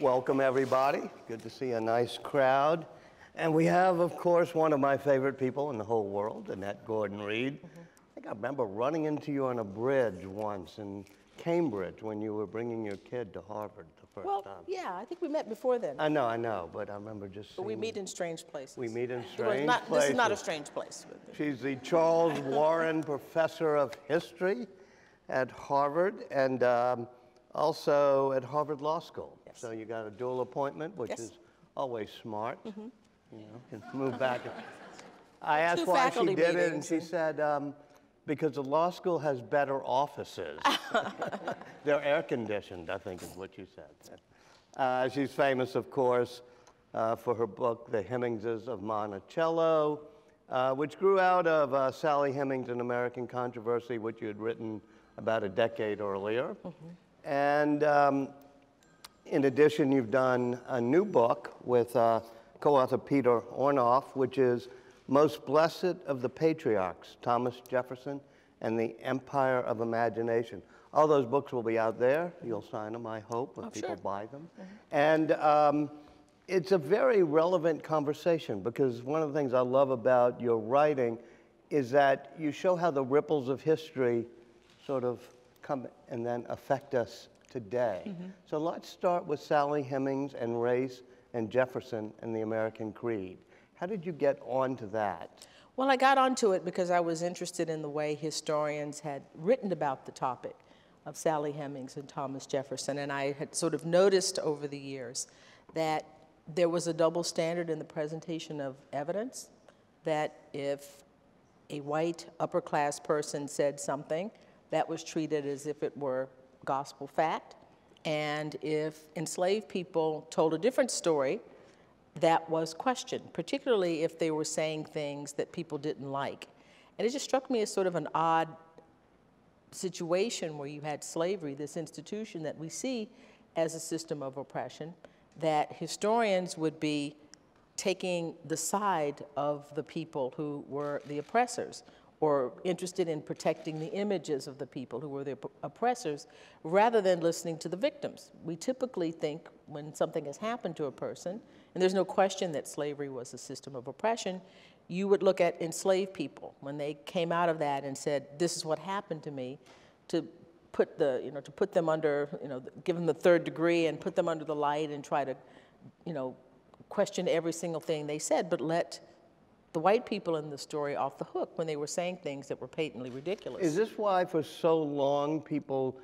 Welcome, everybody. Good to see a nice crowd. And we have, of course, one of my favorite people in the whole world, Annette Gordon-Reed. I think I remember running into you on a bridge once in Cambridge when you were bringing your kid to Harvard the first time. Well, yeah, I think we met before then. I know, but I remember just seeing... But we meet in strange places. We meet in strange places. This is not a strange place. She's the Charles Warren Professor of History at Harvard, and also at Harvard Law School. Yes. So you got a dual appointment, which is always smart. You know, can move back. I asked why she did it, and she said, because the law school has better offices. They're air-conditioned, I think is what she said. She's famous, of course, for her book, The Hemingses of Monticello, which grew out of Sally Hemings and American Controversy, which you had written about a decade earlier. And in addition, you've done a new book with co-author Peter Ornoff, which is Most Blessed of the Patriarchs, Thomas Jefferson and the Empire of Imagination. All those books will be out there. You'll sign them, I hope, if people buy them. And it's a very relevant conversation, because one of the things I love about your writing is that you show how the ripples of history sort of come and then affect us today. So let's start with Sally Hemings and race and Jefferson and the American Creed. How did you get onto that? Well, I got onto it because I was interested in the way historians had written about the topic of Sally Hemings and Thomas Jefferson, and I had sort of noticed over the years that there was a double standard in the presentation of evidence, that if a white upper-class person said something, that was treated as if it were gospel fact. And if enslaved people told a different story, that was questioned, particularly if they were saying things that people didn't like. And it just struck me as sort of an odd situation where you had slavery, this institution that we see as a system of oppression, that historians would be taking the side of the people who were the oppressors, or interested in protecting the images of the people who were the oppressors, rather than listening to the victims. We typically think when something has happened to a person, and there's no question that slavery was a system of oppression, you would look at enslaved people when they came out of that and said, this is what happened to me, to put the, to put them under, give them the third degree and put them under the light and try to, question every single thing they said, but let the white people in the story off the hook when they were saying things that were patently ridiculous. Is this why for so long people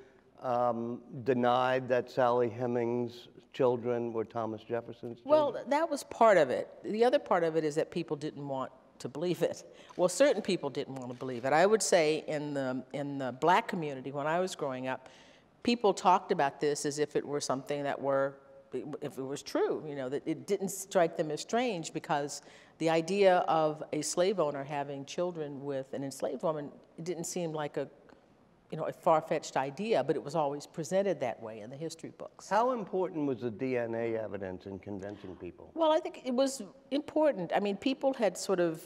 denied that Sally Hemings' children were Thomas Jefferson's children? Well, that was part of it. The other part of it is that people didn't want to believe it. Well, certain people didn't want to believe it. I would say in the black community when I was growing up, people talked about this as if it were something that were, if it was true, that it didn't strike them as strange, because the idea of a slave owner having children with an enslaved woman, it didn't seem like a, a far-fetched idea, but it was always presented that way in the history books. How important was the DNA evidence in convincing people? Well, I think it was important. I mean, people had sort of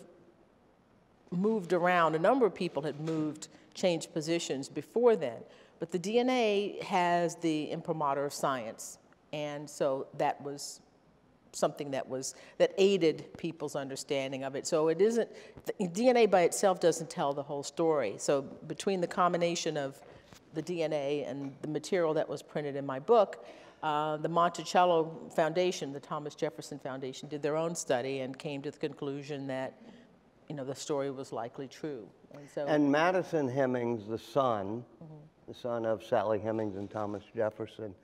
moved around. A number of people had moved, changed positions before then, but the DNA has the imprimatur of science. And so that was something that was, that aided people's understanding of it. So it isn't, DNA by itself doesn't tell the whole story. So between the combination of the DNA and the material that was printed in my book, the Monticello Foundation, the Thomas Jefferson Foundation, did their own study and came to the conclusion that, the story was likely true. And so, and Madison Hemings, the son of Sally Hemings and Thomas Jefferson,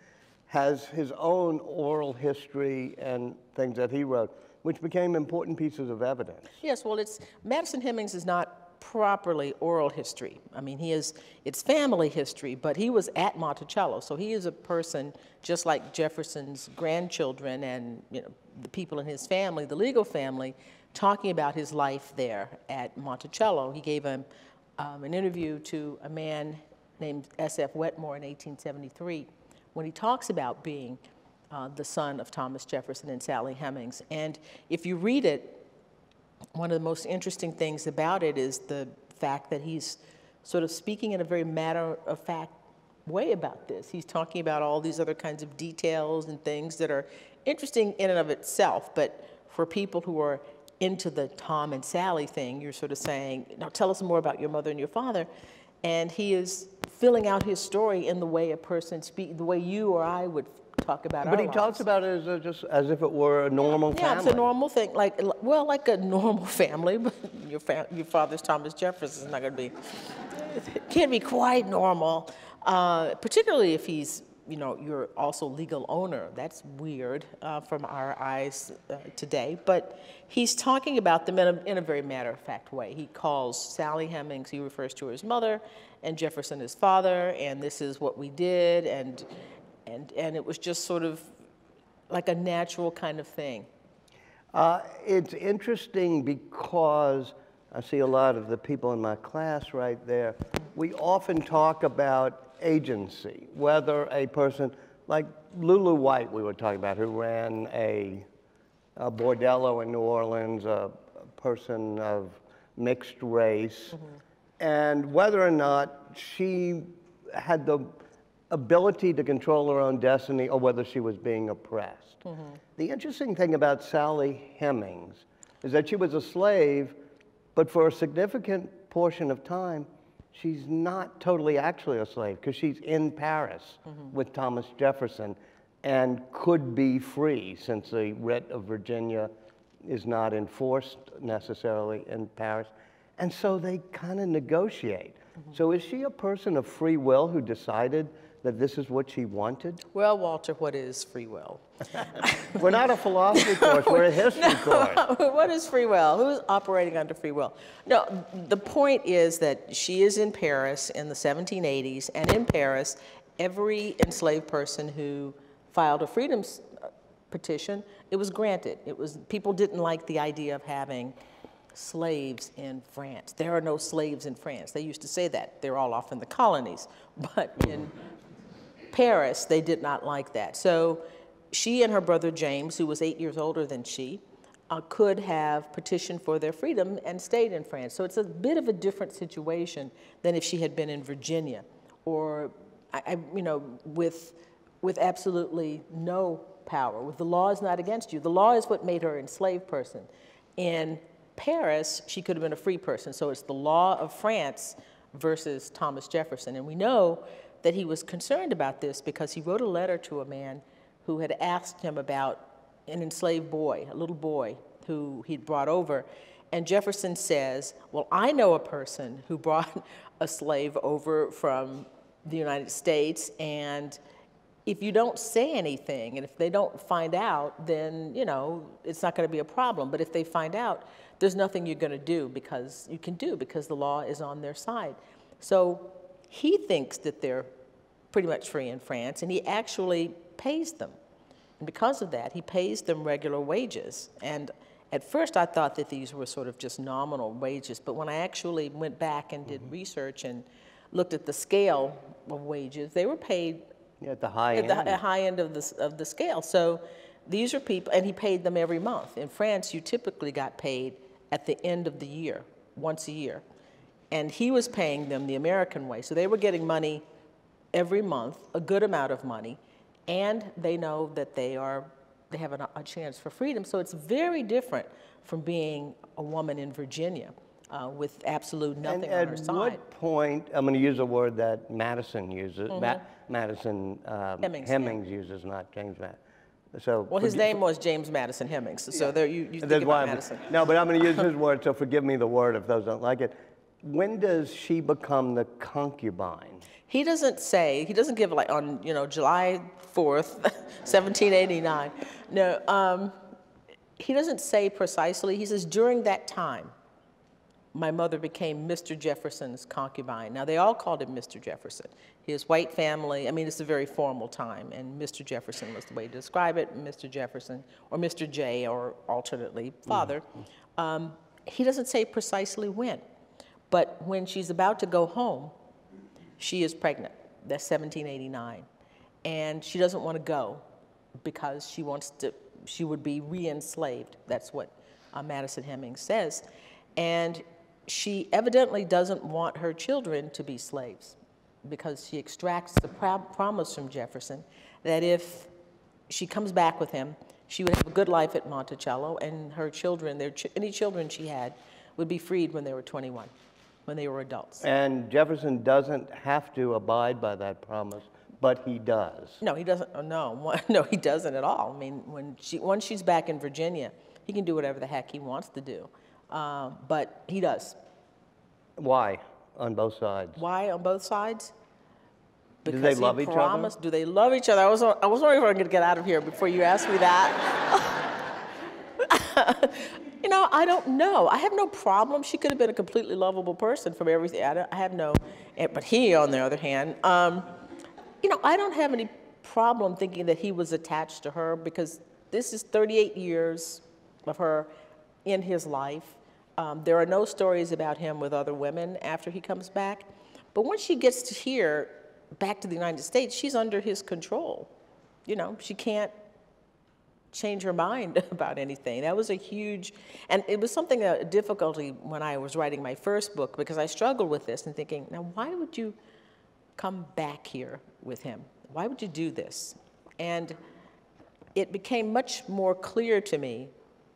has his own oral history and things that he wrote, which became important pieces of evidence. Yes, well, it's, Madison Hemings is not properly oral history. I mean, he is, it's family history, but he was at Monticello, so he is a person just like Jefferson's grandchildren and the people in his family, the legal family, talking about his life there at Monticello. He gave an interview to a man named S. F. Wetmore in 1873. When he talks about being the son of Thomas Jefferson and Sally Hemings. And if you read it, one of the most interesting things about it is the fact that he's sort of speaking in a very matter-of-fact way about this. He's talking about all these other kinds of details and things that are interesting in and of itself, but for people who are into the Tom and Sally thing, you're sort of saying, now tell us more about your mother and your father. And he is filling out his story in the way a person speaks, the way you or I would talk about our lives. But he talks about it as a, just as if it were a normal family. Yeah, it's a normal thing. Like, well, like a normal family, but your father's Thomas Jefferson is not going to be, it can't be quite normal. Particularly if he's, you know, you're also legal owner. That's weird from our eyes today. But he's talking about them in a very matter-of-fact way. He calls Sally Hemings, he refers to her as mother, and Jefferson his father, and this is what we did, and it was just sort of like a natural kind of thing. It's interesting because I see a lot of the people in my class right there. We often talk about agency, whether a person like Lulu White, we were talking about, who ran a bordello in New Orleans, a person of mixed race, and whether or not she had the ability to control her own destiny or whether she was being oppressed. The interesting thing about Sally Hemings is that she was a slave, but for a significant portion of time, she's not totally actually a slave because she's in Paris with Thomas Jefferson and could be free since the writ of Virginia is not enforced necessarily in Paris. And so they kind of negotiate. So is she a person of free will who decided that this is what she wanted? Well, Walter, what is free will? We're not a philosophy course, we're a history course. What is free will? Who's operating under free will? No, the point is that she is in Paris in the 1780s, and in Paris, every enslaved person who filed a freedom petition, it was granted. It was, people didn't like the idea of having slaves in France. There are no slaves in France. They used to say that. They're all off in the colonies, but in Paris, they did not like that. So she and her brother James, who was 8 years older than she, could have petitioned for their freedom and stayed in France. So it's a bit of a different situation than if she had been in Virginia or, you know, with absolutely no power, with the laws not against you. The law is what made her an enslaved person. In Paris, she could have been a free person. So it's the law of France versus Thomas Jefferson. And we know that he was concerned about this because he wrote a letter to a man who had asked him about an enslaved boy, a little boy who he'd brought over. And Jefferson says, well, I know a person who brought a slave over from the United States, and if you don't say anything, and if they don't find out, then, you know, it's not gonna be a problem. But if they find out, there's nothing you're gonna do because you can do because the law is on their side. So he thinks that they're pretty much free in France, and he actually pays them. And because of that, he pays them regular wages. And at first I thought that these were sort of just nominal wages, but when I actually went back and did research and looked at the scale of wages, they were paid at the high end. At the high end of the scale. So these are people, and he paid them every month. In France, you typically got paid at the end of the year, once a year. And he was paying them the American way. So they were getting money every month, a good amount of money, and they know that they have a chance for freedom. So it's very different from being a woman in Virginia with absolute nothing on her side. And at what point, I'm going to use a word that Madison uses, Hemings uses, not James Madison. So well, his name was James Madison Hemings, so there you think about Madison. No, but I'm going to use his word, so forgive me the word if those don't like it. When does she become the concubine? He doesn't say, he doesn't give like on, you know, July 4th, 1789. No, he doesn't say precisely. He says, during that time, my mother became Mr. Jefferson's concubine. Now, they all called him Mr. Jefferson. His white family, I mean, it's a very formal time, and Mr. Jefferson was the way to describe it, Mr. Jefferson, or Mr. J, or alternately, father. He doesn't say precisely when. But when she's about to go home, she is pregnant. That's 1789. And she doesn't want to go because she wants to, she would be re-enslaved. That's what Madison Hemings says. And she evidently doesn't want her children to be slaves. because she extracts the promise from Jefferson that if she comes back with him, she would have a good life at Monticello, and her children, any children she had, would be freed when they were 21, when they were adults. And Jefferson doesn't have to abide by that promise, but he does. No, he doesn't. No, he doesn't at all. I mean, once she's back in Virginia, he can do whatever the heck he wants to do, but he does. Why? On both sides. Why on both sides? Because do they love each other? Do they love each other? I was wondering if I'm going to get out of here before you asked me that. You know, I don't know. I have no problem. She could have been a completely lovable person from everything. I have no, but he, on the other hand, you know, I don't have any problem thinking that he was attached to her, because this is 38 years of her in his life. There are no stories about him with other women after he comes back. But once she gets to here, back to the United States, she's under his control. You know, she can't change her mind about anything. That was a huge, and it was something, a difficulty when I was writing my first book, because I struggled with this and thinking, now why would you come back here with him? Why would you do this? And it became much more clear to me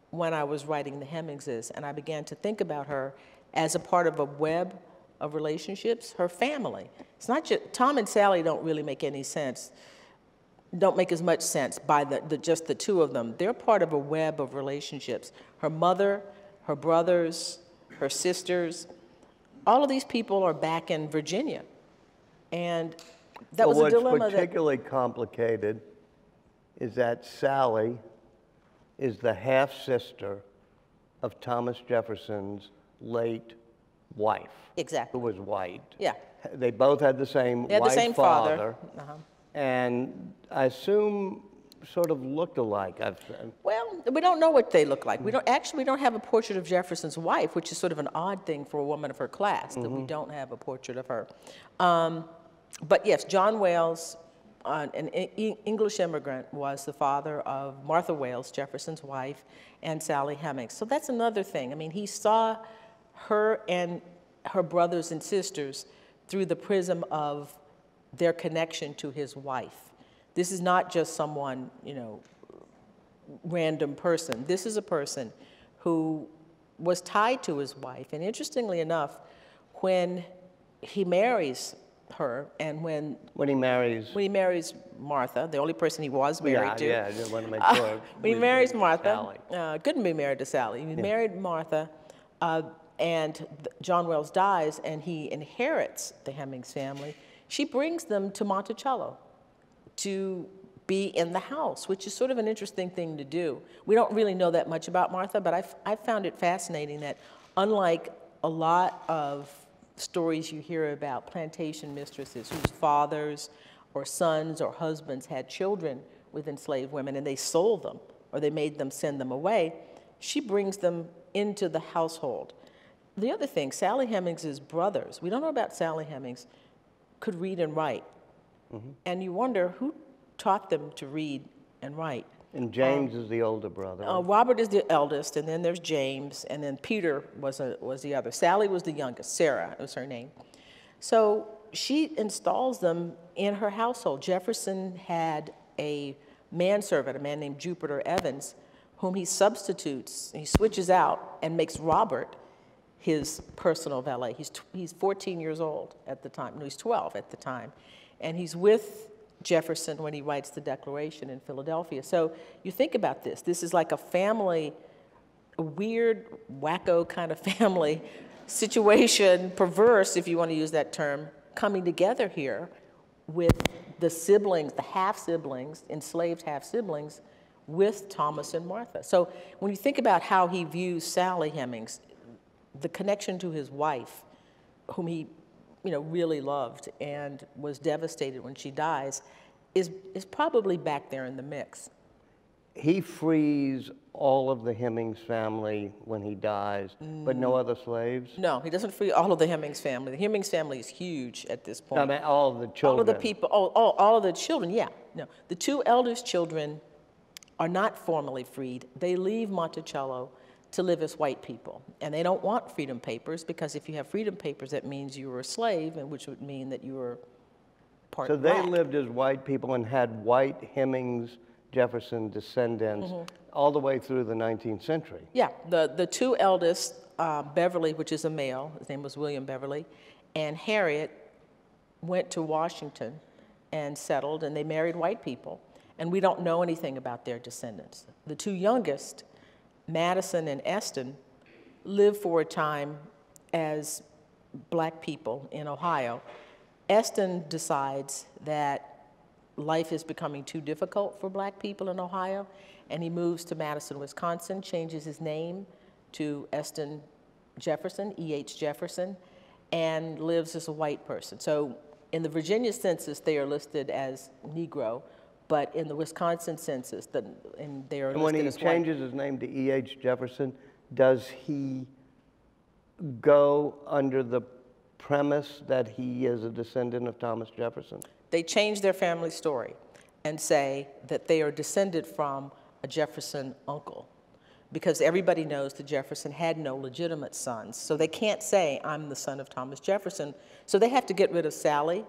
when I was writing The Hemingses, and I began to think about her as a part of a web of relationships, her family. It's not just, Tom and Sally don't really make any sense, don't make as much sense by just the two of them. They're part of a web of relationships. Her mother, her brothers, her sisters, all of these people are back in Virginia. And that was a dilemma. What's particularly complicated is that Sally is the half-sister of Thomas Jefferson's late wife. Exactly. Who was white. Yeah. They both had the same white father. They had the same father. Uh-huh. And I assume sort of looked alike. Well, we don't know what they look like. Actually, we don't have a portrait of Jefferson's wife, which is sort of an odd thing for a woman of her class, that we don't have a portrait of her. But yes, John Wales, an English immigrant, was the father of Martha Wales, Jefferson's wife, and Sally Hemings. So that's another thing. I mean, he saw her and her brothers and sisters through the prism of their connection to his wife. This is not just someone, you know, random person. This is a person who was tied to his wife. And interestingly enough, when he marries her, and when he marries Martha, the only person he was married to. Yeah, I just want to make sure. When he marries Martha, couldn't be married to Sally. He married Martha, and John Wales dies, and he inherits the Hemings family. She brings them to Monticello to be in the house, which is sort of an interesting thing to do. We don't really know that much about Martha, but I found it fascinating that, unlike a lot of stories you hear about plantation mistresses whose fathers or sons or husbands had children with enslaved women and they sold them or they made them send them away, she brings them into the household. The other thing, Sally Hemings' brothers, we don't know about Sally Hemings, could read and write. And you wonder who taught them to read and write. And James is the older brother. Robert is the eldest, and then there's James, and then Peter was the other. Sally was the youngest, Sarah was her name. So she installs them in her household. Jefferson had a manservant, a man named Jupiter Evans, whom he substitutes, he switches out and makes Robert his personal valet. He's 14 years old at the time. No, he's 12 at the time. And he's with Jefferson when he writes the Declaration in Philadelphia. So you think about this. This is like a family, a weird, wacko kind of family situation, perverse, if you want to use that term, coming together here with the siblings, the half-siblings, enslaved half-siblings, with Thomas and Martha. So when you think about how he views Sally Hemings, the connection to his wife, whom he really loved and was devastated when she dies, is probably back there in the mix. He frees all of the Hemings family when he dies, but no other slaves? No, he doesn't free all of the Hemings family. The Hemings family is huge at this point. I mean, all of the children. All of the people, all of the children, yeah. No, the two eldest children are not formally freed. They leave Monticello to live as white people. And they don't want freedom papers, because if you have freedom papers, that means you were a slave, and which would mean that you were part black. So they lived as white people and had white Hemings, Jefferson descendants all the way through the 19th century. Yeah, the two eldest, Beverly, which is a male, his name was William Beverly, and Harriet went to Washington and settled, and they married white people. And we don't know anything about their descendants. The two youngest, Madison and Eston, lived for a time as black people in Ohio. Eston decides that life is becoming too difficult for black people in Ohio, and he moves to Madison, Wisconsin, changes his name to Eston Jefferson, E.H. Jefferson, and lives as a white person. So in the Virginia census, they are listed as Negro, but in the Wisconsin census, they are listed as white. And when he changes his name to E.H. Jefferson, does he go under the premise that he is a descendant of Thomas Jefferson? They change their family story and say that they are descended from a Jefferson uncle, because everybody knows that Jefferson had no legitimate sons. So they can't say, I'm the son of Thomas Jefferson. So they have to get rid of Sally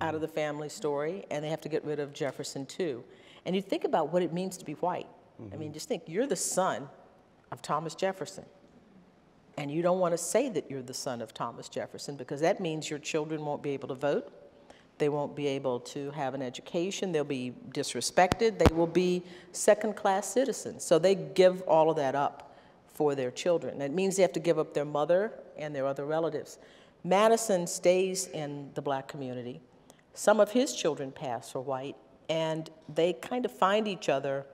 out of the family story, and they have to get rid of Jefferson too. And you think about what it means to be white. I mean, just think, you're the son of Thomas Jefferson. And you don't want to say that you're the son of Thomas Jefferson, because that means your children won't be able to vote. They won't be able to have an education. They'll be disrespected. They will be second-class citizens. So they give all of that up for their children. That means they have to give up their mother and their other relatives. Madison stays in the black community. Some of his children pass for white, and they kind of find each other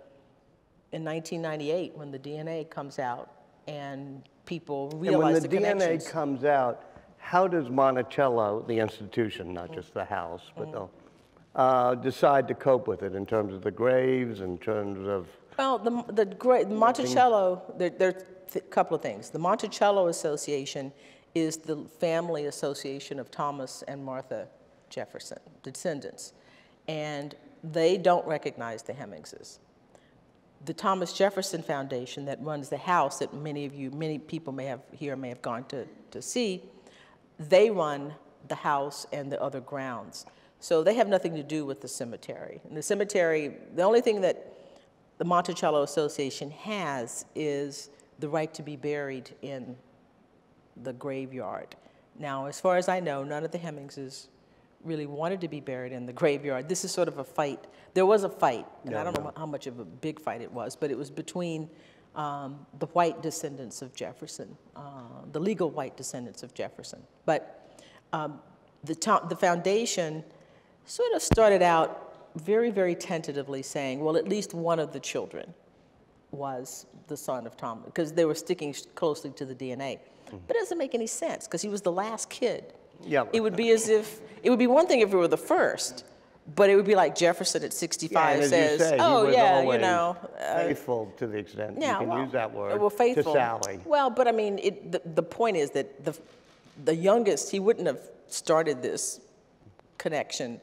in 1998 when the DNA comes out and people realize the connections. And when the DNA comes out, how does Monticello, the institution, not just the house, but decide to cope with it in terms of the graves, in terms of... Well, the Monticello, there are a couple of things. The Monticello Association is the family association of Thomas and Martha Jefferson, descendants, and they don't recognize the Hemingses. The Thomas Jefferson Foundation that runs the house that many people may have gone to see, they run the house and the other grounds. So they have nothing to do with the cemetery. And the cemetery, the only thing that the Monticello Association has is the right to be buried in the graveyard. Now, as far as I know, none of the Hemingses really wanted to be buried in the graveyard. This is sort of a fight. There was a fight, and I don't know how much of a big fight it was, but it was between the white descendants of Jefferson, the legal white descendants of Jefferson. But the foundation sort of started out very, very tentatively saying, well, at least one of the children was the son of Thomas, because they were sticking closely to the DNA. But it doesn't make any sense, because he was the last kid. Yeah. It would be as if, it would be one thing if it were the first, but it would be like Jefferson at 65 says, oh, yeah, you know. Faithful to the extent you can use that word to Sally. Well, but I mean, the point is that the youngest, he wouldn't have started this connection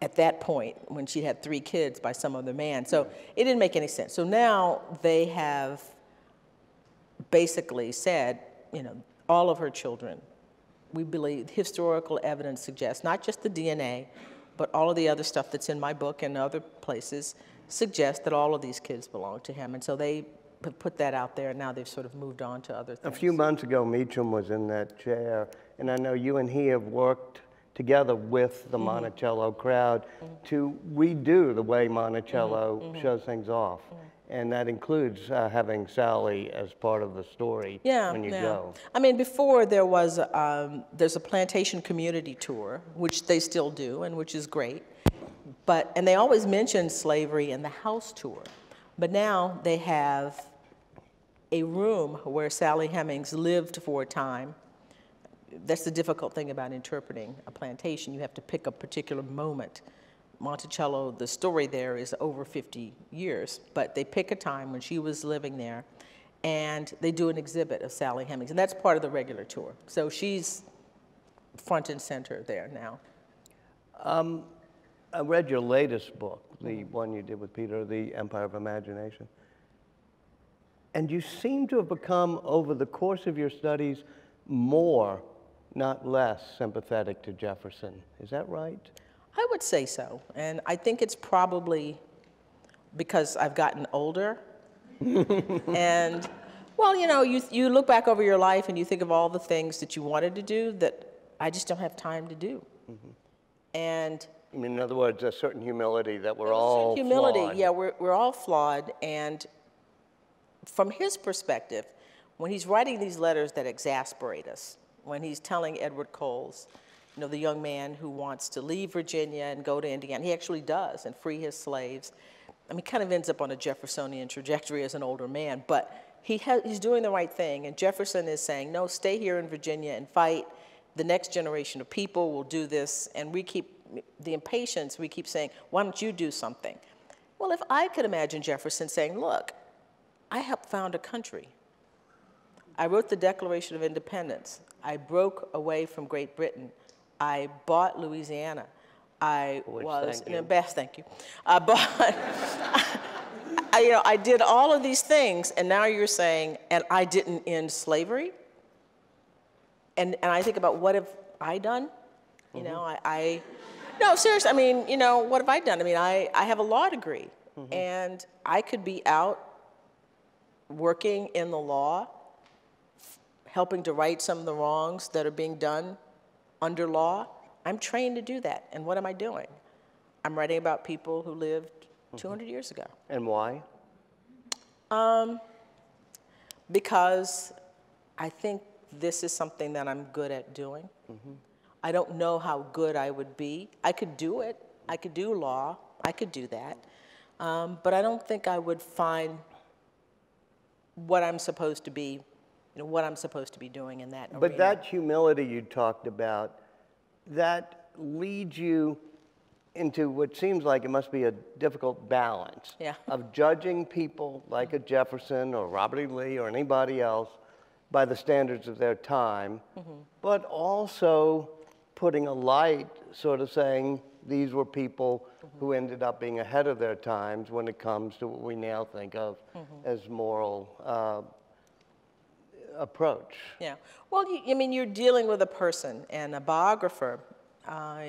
at that point when she had three kids by some other man. So it didn't make any sense. So now they have basically said, you know, all of her children, we believe historical evidence suggests, not just the DNA, but all of the other stuff that's in my book and other places suggests that all of these kids belong to him. And so they put that out there, and now they've sort of moved on to other things. A few months ago, Meacham was in that chair, and I know you and he have worked together with the Monticello crowd to redo the way Monticello shows things off. And that includes having Sally as part of the story when you go. I mean, before there was, there's a plantation community tour, which they still do and which is great. But, and they always mention slavery in the house tour. But now they have a room where Sally Hemings lived for a time. That's the difficult thing about interpreting a plantation. You have to pick a particular moment. Monticello, the story there is over 50 years, but they pick a time when she was living there, and they do an exhibit of Sally Hemings, and that's part of the regular tour. So she's front and center there now. I read your latest book, the one you did with Peter, The Empire of Imagination, and you seem to have become, over the course of your studies, more, not less, sympathetic to Jefferson. Is that right? I would say so. And I think it's probably because I've gotten older. And, well, you know, you look back over your life and you think of all the things that you wanted to do that I just don't have time to do. Mm-hmm. And in other words, a certain humility that we're all flawed. Yeah, we're all flawed. And from his perspective, when he's writing these letters that exasperate us, when he's telling Edward Coles, you know, the young man who wants to leave Virginia and go to Indiana, he actually does, and free his slaves. I mean, kind of ends up on a Jeffersonian trajectory as an older man, but he's doing the right thing. And Jefferson is saying, no, stay here in Virginia and fight. The next generation of people will do this. And we keep, the impatience, we keep saying, why don't you do something? Well, if I could imagine Jefferson saying, look, I helped found a country. I wrote the Declaration of Independence. I broke away from Great Britain. I bought Louisiana. I was an ambassador. Thank you. I did all of these things, and now you're saying, and I didn't end slavery? And I think about, what have I done? You know, no, seriously, I mean, you know, what have I done? I mean, I have a law degree, and I could be out working in the law, helping to right some of the wrongs that are being done under law. I'm trained to do that, and what am I doing? I'm writing about people who lived 200 years ago. And why? Because I think this is something that I'm good at doing. I don't know how good I would be. I could do it. I could do law. I could do that. But I don't think I would find what I'm supposed to be, you know, what I'm supposed to be doing in that arena. But that humility you talked about, that leads you into what seems like it must be a difficult balance of judging people like a Jefferson or Robert E. Lee or anybody else by the standards of their time, but also putting a light, sort of saying these were people who ended up being ahead of their times when it comes to what we now think of as moral approach. Yeah. Well, I mean, you're dealing with a person, and a biographer,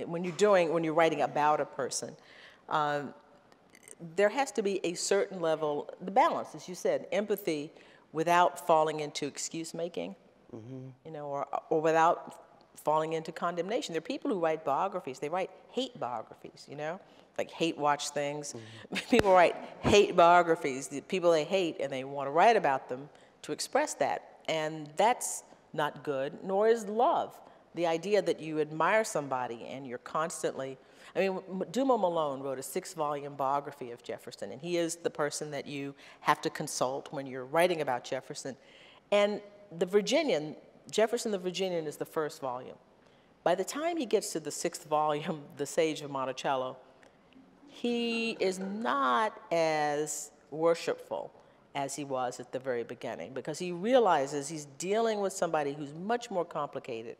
when you're writing about a person, there has to be a certain level, the balance, as you said, empathy, without falling into excuse-making, you know, or without falling into condemnation. There are people who write biographies. They write hate biographies, you know, like hate-watch things. People write hate biographies, the people they hate, and they want to write about them to express that. And that's not good, nor is love. The idea that you admire somebody and you're constantly... I mean, Dumas Malone wrote a 6-volume biography of Jefferson, and he is the person that you have to consult when you're writing about Jefferson. And the Virginian, Jefferson the Virginian, is the first volume. By the time he gets to the 6th volume, The Sage of Monticello, he is not as worshipful as he was at the very beginning, because he realizes he's dealing with somebody who's much more complicated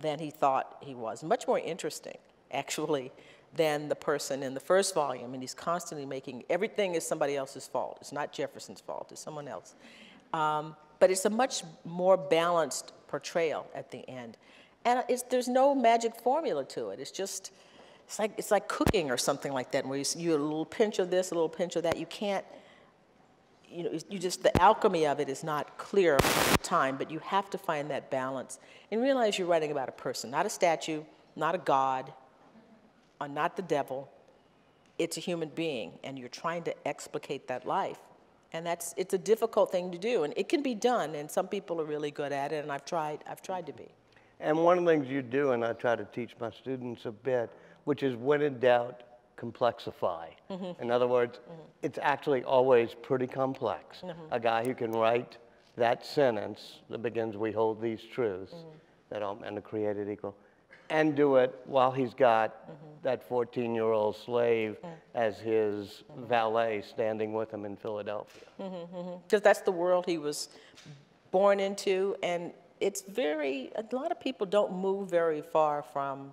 than he thought he was, much more interesting, actually, than the person in the first volume. And he's constantly making, everything is somebody else's fault. It's not Jefferson's fault, it's someone else. But it's a much more balanced portrayal at the end. And there's no magic formula to it. It's just, it's like cooking or something like that, where you have a little pinch of this, a little pinch of that. You can't, you know, you just, the alchemy of it is not clear all the time, but you have to find that balance and realize you're writing about a person, not a statue, not a god, not the devil. It's a human being, and you're trying to explicate that life. And it's a difficult thing to do, and it can be done, and some people are really good at it, and I've tried to be. And one of the things you do, and I try to teach my students a bit, which is when in doubt, complexify. In other words, it's actually always pretty complex. A guy who can write that sentence that begins, we hold these truths, that all men are created equal, and do it while he's got that 14-year-old slave as his valet standing with him in Philadelphia. Because that's the world he was born into, and a lot of people don't move very far from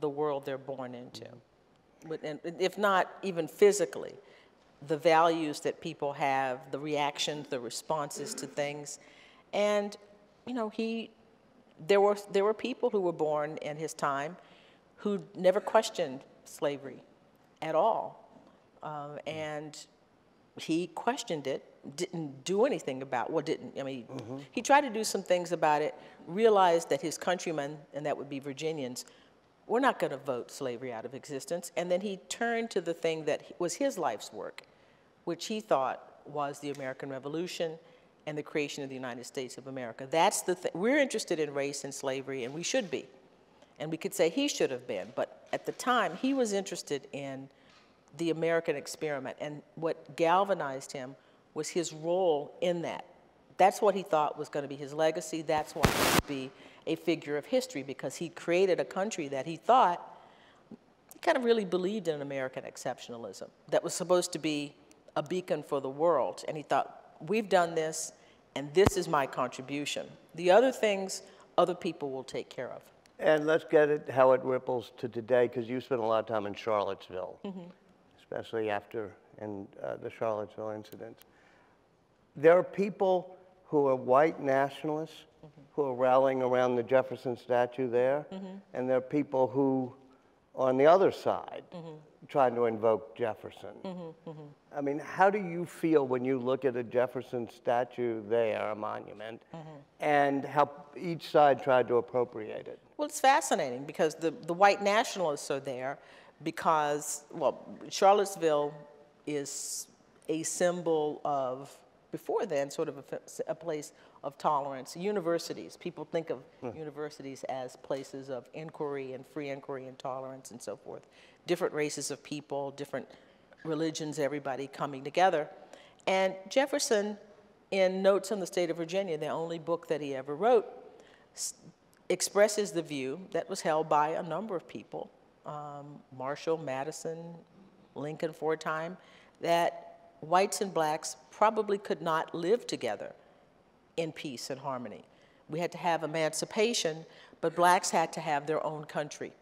the world they're born into. And if not even physically, the values that people have, the reactions, the responses to things. And, you know, there were people who were born in his time who never questioned slavery at all. And he questioned it, didn't do anything about, well, didn't, I mean, he tried to do some things about it, realized that his countrymen, and that would be Virginians, were not going to vote slavery out of existence. And then he turned to the thing that was his life's work, which he thought was the American Revolution and the creation of the United States of America. That's the thing. We're interested in race and slavery, and we should be. And we could say he should have been, but at the time, he was interested in the American experiment, and what galvanized him was his role in that. That's what he thought was going to be his legacy. That's why he would be a figure of history, because he created a country that he thought, he kind of really believed in American exceptionalism, that was supposed to be a beacon for the world. And he thought, we've done this, and this is my contribution. The other things, other people will take care of. And let's get it how it ripples to today, because you spent a lot of time in Charlottesville, especially after the Charlottesville incident. There are people who are white nationalists who are rallying around the Jefferson statue there, and there are people who, on the other side, trying to invoke Jefferson. I mean, how do you feel when you look at a Jefferson statue there, a monument, and how each side tried to appropriate it? Well, it's fascinating because the white nationalists are there because, well, Charlottesville is a symbol of, before then, sort of a place of tolerance. Universities, people think of universities as places of inquiry and free inquiry and tolerance and so forth. Different races of people, different religions, everybody coming together. And Jefferson, in Notes on the State of Virginia, the only book that he ever wrote, expresses the view that was held by a number of people, Marshall, Madison, Lincoln for a time, that whites and blacks probably could not live together in peace and harmony. We had to have emancipation, but blacks had to have their own country.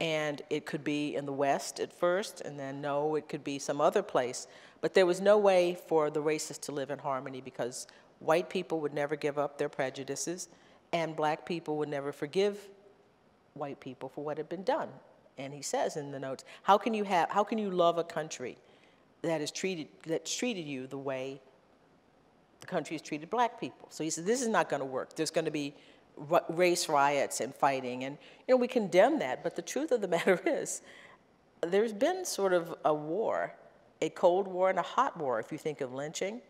And it could be in the West at first, and then no, it could be some other place. But there was no way for the races to live in harmony because white people would never give up their prejudices, and black people would never forgive white people for what had been done. And he says in the notes, how can you love a country that is treated you the way the country has treated black people? So he said, this is not going to work. There's going to be race riots and fighting, and you know we condemn that. But the truth of the matter is, there's been sort of a war, a Cold War and a hot war. If you think of lynching,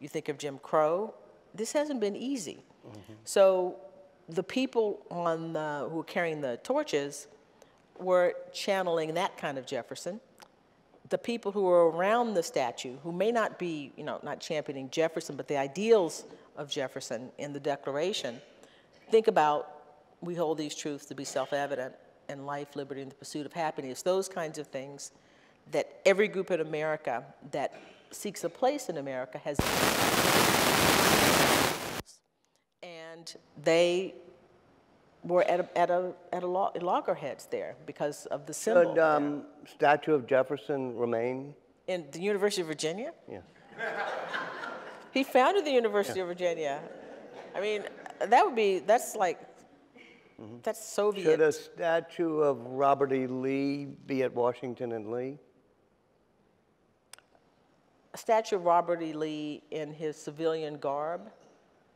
you think of Jim Crow. This hasn't been easy. So the people on who were carrying the torches were channeling that kind of Jefferson. The people who are around the statue, who may not be, you know, not championing Jefferson, but the ideals of Jefferson in the Declaration, think about, we hold these truths to be self-evident in life, liberty, and the pursuit of happiness. Those kinds of things that every group in America that seeks a place in America has. And they were at loggerheads there because of the symbol. Should statue of Jefferson remain? In the University of Virginia? Yeah. He founded the University of Virginia. I mean, that would be, that's like, that's Soviet. Should a statue of Robert E. Lee be at Washington and Lee? A statue of Robert E. Lee in his civilian garb,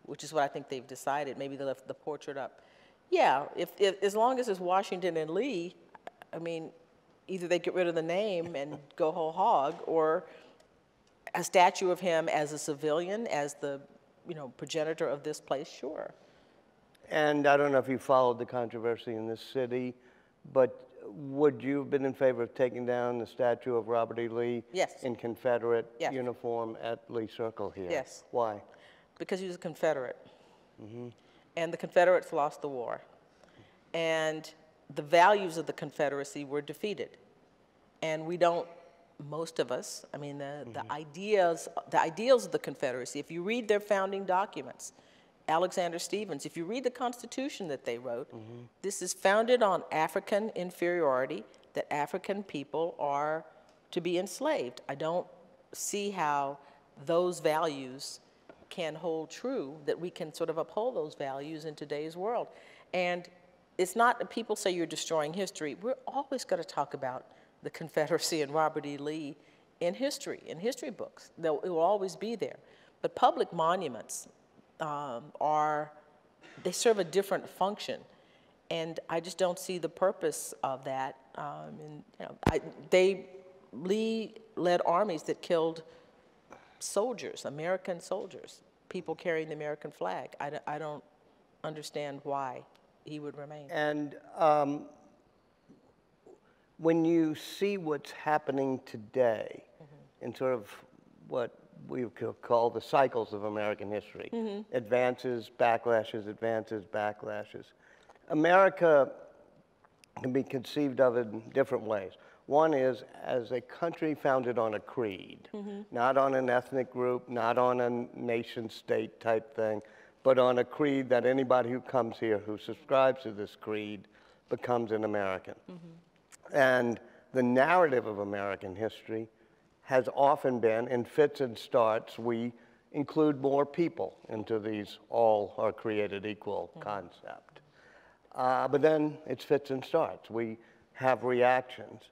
which is what I think they've decided. Maybe they left the portrait up. Yeah, if as long as it's Washington and Lee, I mean, either they get rid of the name and go whole hog, or a statue of him as a civilian, as the, you know, progenitor of this place, sure. And I don't know if you followed the controversy in this city, but would you have been in favor of taking down the statue of Robert E. Lee in Confederate uniform at Lee Circle here? Yes. Why? Because he was a Confederate. And the Confederates lost the war. And the values of the Confederacy were defeated. And we don't, most of us, I mean, the ideals of the Confederacy, if you read their founding documents, Alexander Stevens, if you read the Constitution that they wrote, this is founded on African inferiority, that African people are to be enslaved. I don't see how those values can hold true, that we can sort of uphold those values in today's world. And it's not, people say you're destroying history. We're always going to talk about the Confederacy and Robert E. Lee in history books. Though it will always be there. But public monuments they serve a different function. And I just don't see the purpose of that. And, you know, Lee led armies that killed soldiers, American soldiers, people carrying the American flag. I don't understand why he would remain. And when you see what's happening today, mm-hmm. in sort of what we could call the cycles of American history, mm-hmm. Advances, backlashes, America can be conceived of in different ways. One is as a country founded on a creed, mm-hmm. not on an ethnic group, not on a nation state type thing, but on a creed that anybody who comes here who subscribes to this creed becomes an American. Mm-hmm. And the narrative of American history has often been, in fits and starts, we include more people into these all are created equal mm-hmm. concept. But then it's fits and starts. We have reactions.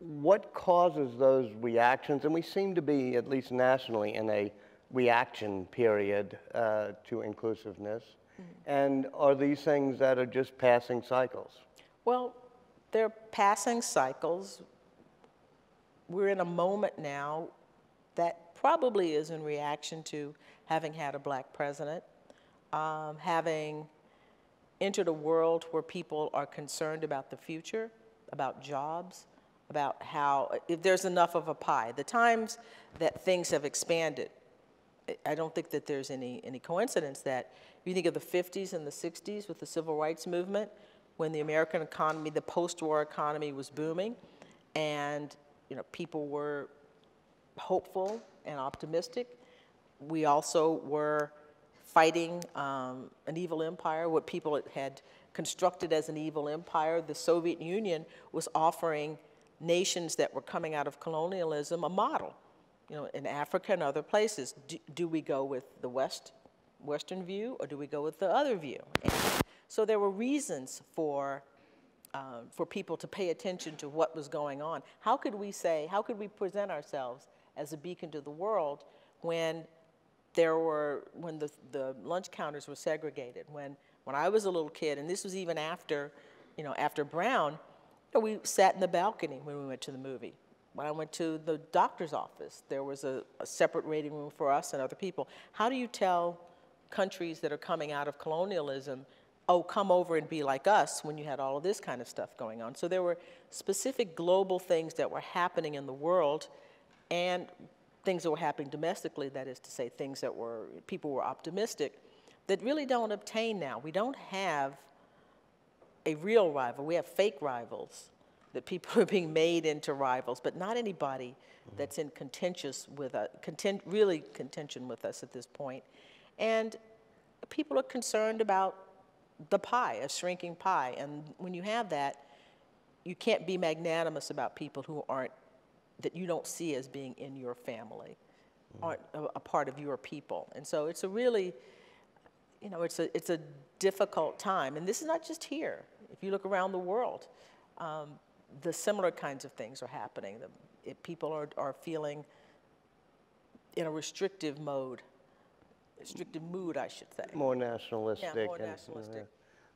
What causes those reactions? And we seem to be, at least nationally, in a reaction period to inclusiveness. Mm-hmm. And are these things that are just passing cycles? Well, they're passing cycles. We're in a moment now that probably is in reaction to having had a black president, having entered a world where people are concerned about the future, about jobs, about how, if there's enough of a pie. The times that things have expanded, I don't think that there's any coincidence that you think of the 50s and the 60s with the Civil Rights Movement, when the American economy, the post-war economy was booming, and you know, people were hopeful and optimistic. We also were fighting an evil empire, what people had constructed as an evil empire. The Soviet Union was offering nations that were coming out of colonialism a model, you know, in Africa and other places. Do we go with the Western view, or do we go with the other view? And so there were reasons for people to pay attention to what was going on. How could we say, how could we present ourselves as a beacon to the world when there were, when the lunch counters were segregated, when I was a little kid, and this was even after, you know, after Brown, we sat in the balcony when we went to the movie. When I went to the doctor's office, there was a separate waiting room for us and other people. How do you tell countries that are coming out of colonialism, oh, come over and be like us, when you had all of this kind of stuff going on? So there were specific global things that were happening in the world, and things that were happening domestically, that is to say, things that were, people were optimistic, that really don't obtain now. We don't have a real rival. We have fake rivals, that people are being made into rivals, but not anybody mm-hmm. that's in really contention with us at this point. And people are concerned about the pie, a shrinking pie. And when you have that, you can't be magnanimous about people who aren't, that you don't see as being in your family, mm-hmm. aren't a part of your people. And so it's a really, you know, it's a difficult time. And this is not just here. If you look around the world, the similar kinds of things are happening. People are feeling in a restrictive mood, I should say. More nationalistic. Yeah, more nationalistic.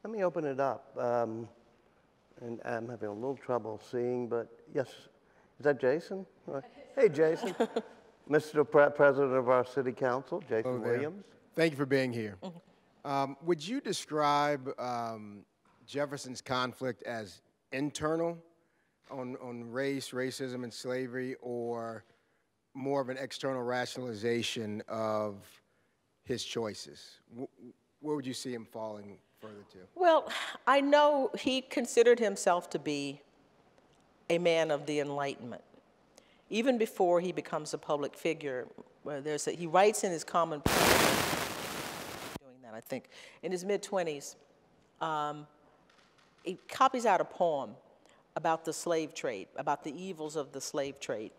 Let me open it up. And I'm having a little trouble seeing, but yes, is that Jason? Hey, Jason. Mr. President of our City Council, Jason Williams. Thank you for being here. Mm-hmm. Would you describe Jefferson's conflict as internal on race, racism, and slavery, or more of an external rationalization of his choices? Where would you see him falling further to? Well, I know he considered himself to be a man of the Enlightenment. Even before he becomes a public figure, where he writes in his common doing that, I think, in his mid-20s, he copies out a poem about the slave trade, about the evils of the slave trade,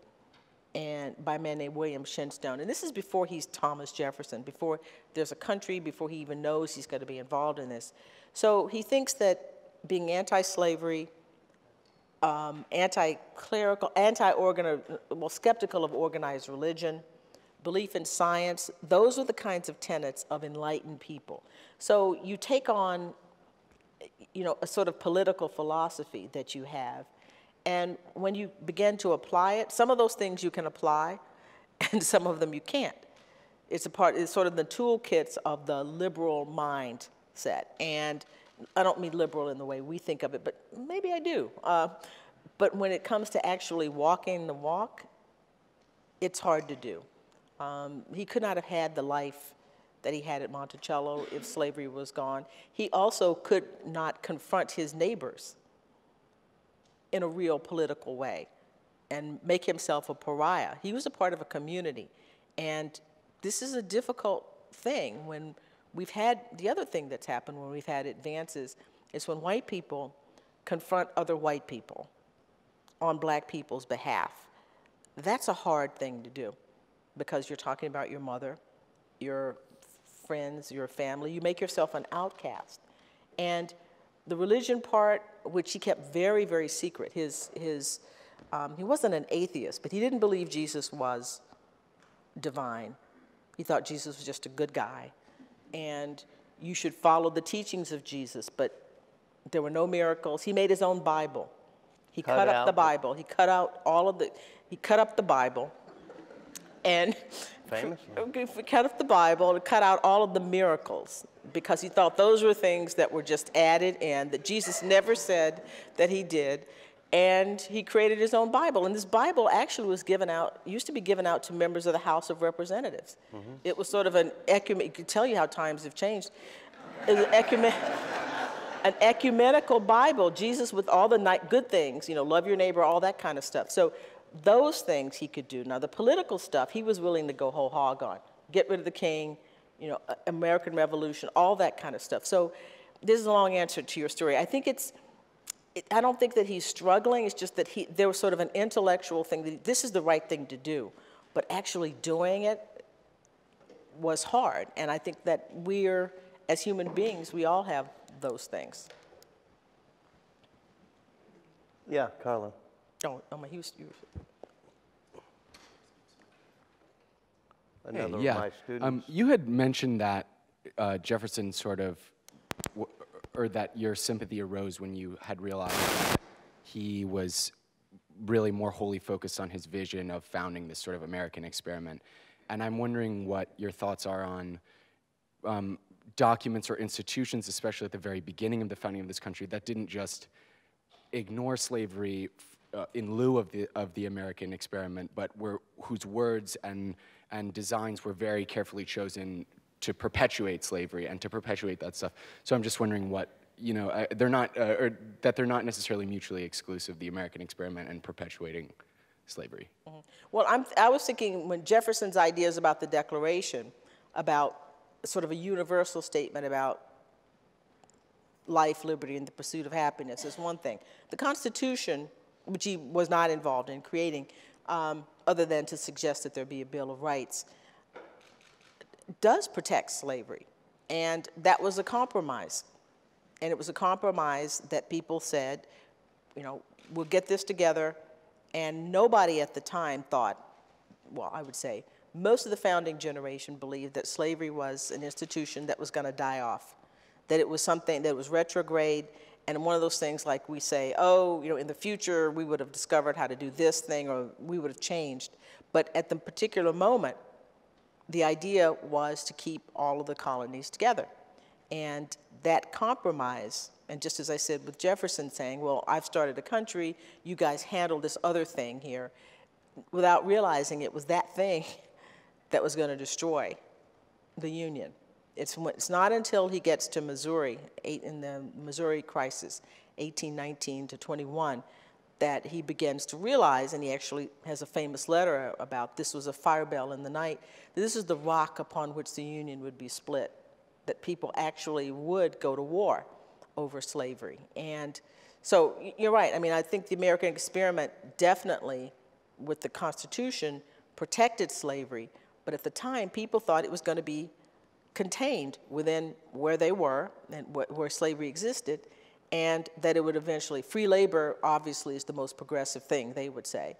and by a man named William Shenstone. And this is before he's Thomas Jefferson, before there's a country, before he even knows he's going to be involved in this. So he thinks that being anti-slavery, anti-clerical, skeptical of organized religion, belief in science. Those are the kinds of tenets of enlightened people. So you take on, you know, a sort of political philosophy that you have. And when you begin to apply it, some of those things you can apply and some of them you can't. It's a part, it's sort of the toolkits of the liberal mindset. And I don't mean liberal in the way we think of it, but maybe I do. But when it comes to actually walking the walk, it's hard to do. He could not have had the life that he had at Monticello if slavery was gone. He also could not confront his neighbors in a real political way and make himself a pariah. He was a part of a community. And this is a difficult thing when we've had, the other thing that's happened when we've had advances is when white people confront other white people on black people's behalf. That's a hard thing to do because you're talking about your mother, your friends, your family. You make yourself an outcast. And the religion part, which he kept very, very secret, he wasn't an atheist, but he didn't believe Jesus was divine. He thought Jesus was just a good guy. And you should follow the teachings of Jesus, but there were no miracles. He made his own Bible. He cut up the Bible. He cut out all of the, he cut up the Bible. And cut up the Bible and cut out all of the miracles because he thought those were things that were just added and that Jesus never said that he did. And he created his own Bible. And this Bible actually was given out, used to be given out to members of the House of Representatives. Mm-hmm. It was sort of an ecumen, you could tell you how times have changed. It was an ecumenical Bible, Jesus with all the good things, you know, love your neighbor, all that kind of stuff. So those things he could do. Now the political stuff, he was willing to go whole hog on. Get rid of the king, you know, American Revolution, all that kind of stuff. So this is a long answer to your story. I think it's, I don't think that he's struggling. It's just that there was sort of an intellectual thing that this is the right thing to do, but actually doing it was hard. And I think that we're, as human beings, we all have those things. Yeah, Carla. Oh, I'm a Houston. Another of my students. You had mentioned that Jefferson sort of or that your sympathy arose when you had realized that he was really more wholly focused on his vision of founding this sort of American experiment. And I'm wondering what your thoughts are on documents or institutions, especially at the very beginning of the founding of this country, that didn't just ignore slavery in lieu of the American experiment, but whose words and designs were very carefully chosen to perpetuate slavery and to perpetuate that stuff. So I'm just wondering what, you know, they're not necessarily mutually exclusive, the American experiment and perpetuating slavery. Mm-hmm. Well, I was thinking when Jefferson's ideas about the Declaration, about sort of a universal statement about life, liberty, and the pursuit of happiness is one thing. The Constitution, which he was not involved in creating, other than to suggest that there be a Bill of Rights, does protect slavery. And that was a compromise. And it was a compromise that people said, you know, we'll get this together. And nobody at the time thought, well, I would say, most of the founding generation believed that slavery was an institution that was going to die off, that it was something that was retrograde, and one of those things like we say, oh, you know, in the future we would have discovered how to do this thing or we would have changed. But at the particular moment, the idea was to keep all of the colonies together. And that compromise, and just as I said with Jefferson saying, well, I've started a country, you guys handle this other thing here, without realizing it was that thing that was going to destroy the Union. It's not until he gets to Missouri, in the Missouri crisis, 1819 to 21, that he begins to realize, and he actually has a famous letter about this was a fire bell in the night, this is the rock upon which the Union would be split, that people actually would go to war over slavery. And so you're right. I mean, I think the American experiment definitely, with the Constitution, protected slavery. But at the time, people thought it was going to be contained within where they were and where slavery existed, and that it would eventually, free labor obviously is the most progressive thing, they would say,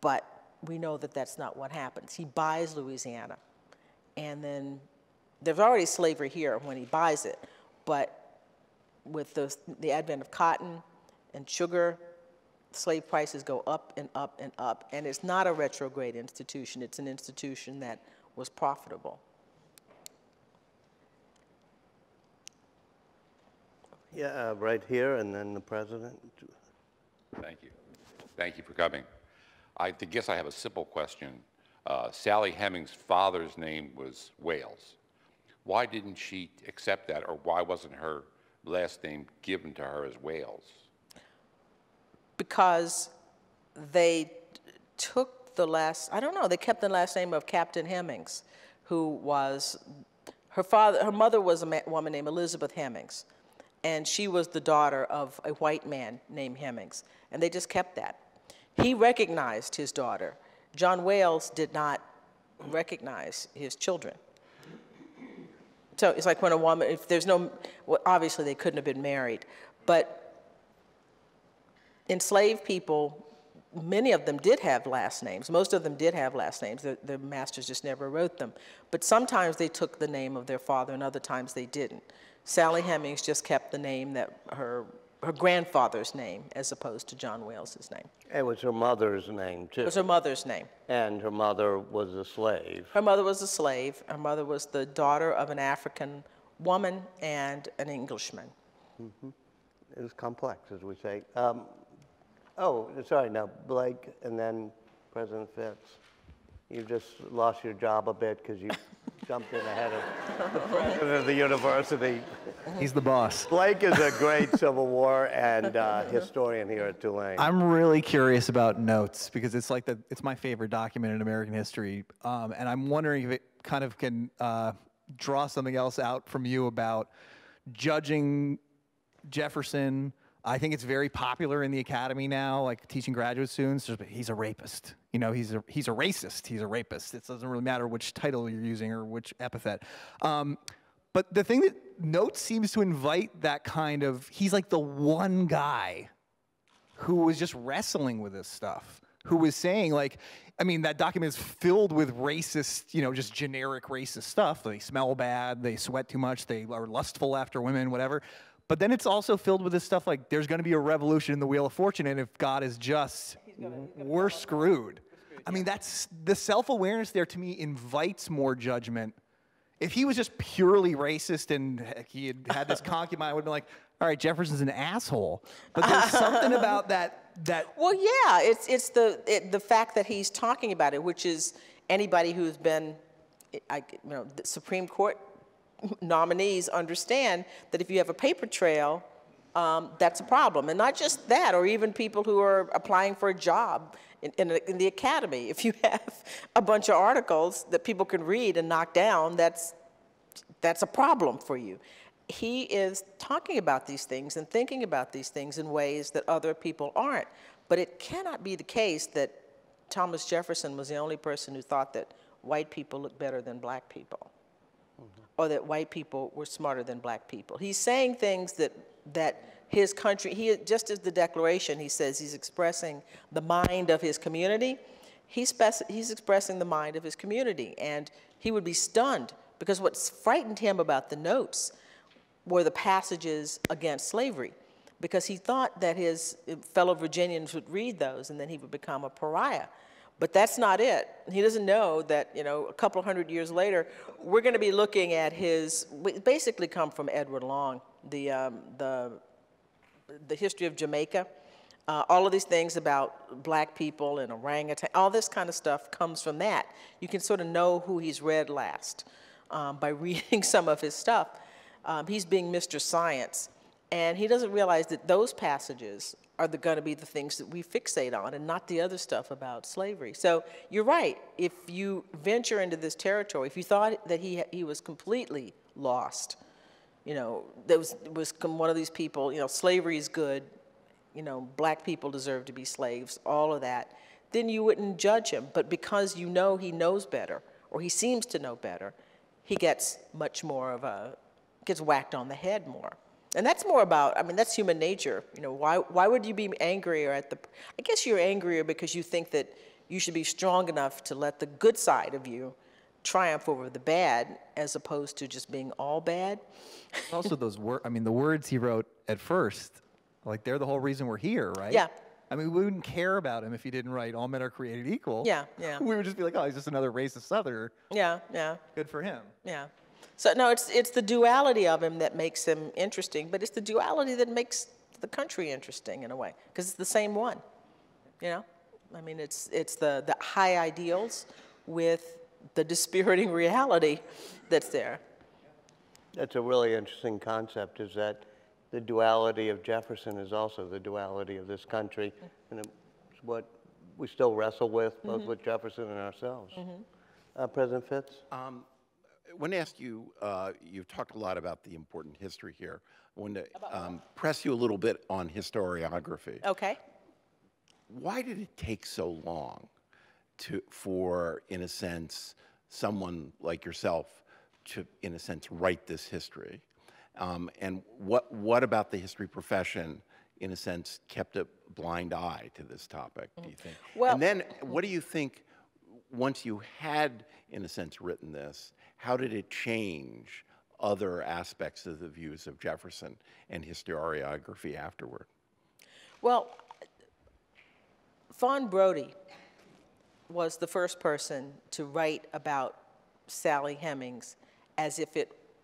but we know that that's not what happens. He buys Louisiana, and then there's already slavery here when he buys it, but with the advent of cotton and sugar, slave prices go up and up and up, and it's not a retrograde institution, it's an institution that was profitable. Yeah, right here, and then the president. Thank you. Thank you for coming. I guess I have a simple question. Sally Hemings' father's name was Wales. Why didn't she accept that, or why wasn't her last name given to her as Wales? Because they took the last, I don't know, they kept the last name of Captain Hemings, who was, her mother was a woman named Elizabeth Hemings, and she was the daughter of a white man named Hemings, and they just kept that. He recognized his daughter. John Wales did not recognize his children. So it's like when a woman, if there's no, well, obviously they couldn't have been married, but enslaved people, many of them did have last names. Most of them did have last names. The masters just never wrote them. But sometimes they took the name of their father and other times they didn't. Sally Hemings just kept the name that her grandfather's name, as opposed to John Wales's name. It was her mother's name, too. It was her mother's name. And her mother was a slave. Her mother was a slave. Her mother was the daughter of an African woman and an Englishman. Mm-hmm. It was complex, as we say. Oh, sorry, now, Blake, and then President Fitz. You just lost your job a bit because you jumped in ahead of the president of the university. He's the boss. Blake is a great Civil War and historian here at Tulane. I'm really curious about notes because it's like it's my favorite document in American history, and I'm wondering if it kind of can draw something else out from you about judging Jefferson. I think it's very popular in the academy now, like teaching graduate students. He's a rapist. You know, he's a racist. He's a rapist. It doesn't really matter which title you're using or which epithet. But the thing that Notes seems to invite that kind of, he's like the one guy who was just wrestling with this stuff, who was saying like, I mean, that document is filled with racist, you know, just generic racist stuff. They smell bad, they sweat too much, they are lustful after women, whatever. But then it's also filled with this stuff like there's going to be a revolution in the Wheel of Fortune, and if God is just, we're screwed. I mean, that's the self-awareness there to me invites more judgment. If he was just purely racist and heck, he had this concubine, I would have been like, all right, Jefferson's an asshole. But there's something about that. Well, yeah, it's the fact that he's talking about it, which is anybody who's been, you know, the Supreme Court nominees understand that if you have a paper trail, that's a problem. And not just that, or even people who are applying for a job in the academy. If you have a bunch of articles that people can read and knock down, that's a problem for you. He is talking about these things and thinking about these things in ways that other people aren't. But it cannot be the case that Thomas Jefferson was the only person who thought that white people looked better than black people. Mm-hmm. Or that white people were smarter than black people. He's saying things that his country, just as the Declaration, he says he's expressing the mind of his community. He's expressing the mind of his community, and he would be stunned because what frightened him about the notes were the passages against slavery, because he thought that his fellow Virginians would read those and then he would become a pariah. But that's not it. He doesn't know that, you know, a couple hundred years later, we're going to be looking at his, we basically come from Edward Long, the history of Jamaica. All of these things about black people and orangutan, all this kind of stuff comes from that. You can sort of know who he's read last by reading some of his stuff. He's being Mr. Science, and he doesn't realize that those passages are going to be the things that we fixate on and not the other stuff about slavery. So you're right, if you venture into this territory, if you thought that he was completely lost, you know, there was one of these people, you know, slavery is good, you know, black people deserve to be slaves, all of that, then you wouldn't judge him. But because you know he knows better, or he seems to know better, he gets much more of a, gets whacked on the head more. And that's more about, I mean, that's human nature. You know, why would you be angrier at the, I guess you're angrier because you think that you should be strong enough to let the good side of you triumph over the bad, as opposed to just being all bad. Also those words, I mean, the words he wrote at first, like they're the whole reason we're here, right? Yeah. I mean, we wouldn't care about him if he didn't write, all men are created equal. Yeah, yeah. We would just be like, oh, he's just another racist Southerner. Yeah, yeah. Good for him. Yeah. So no, it's the duality of him that makes him interesting, but it's the duality that makes the country interesting in a way, because it's the same one, you know? I mean, it's the high ideals with the dispiriting reality that's there. That's a really interesting concept, is that the duality of Jefferson is also the duality of this country, and it's what we still wrestle with, both with Jefferson and ourselves. President Fitz? I want to ask you, you've talked a lot about the important history here. I want to press you a little bit on historiography. Okay. Why did it take so long for, in a sense, someone like yourself to, in a sense, write this history? And what about the history profession, in a sense, kept a blind eye to this topic, do you think? Well, and then what do you think, once you had, in a sense, written this, how did it change other aspects of the views of Jefferson and historiography afterward? Well, Fawn Brodie was the first person to write about Sally Hemings as if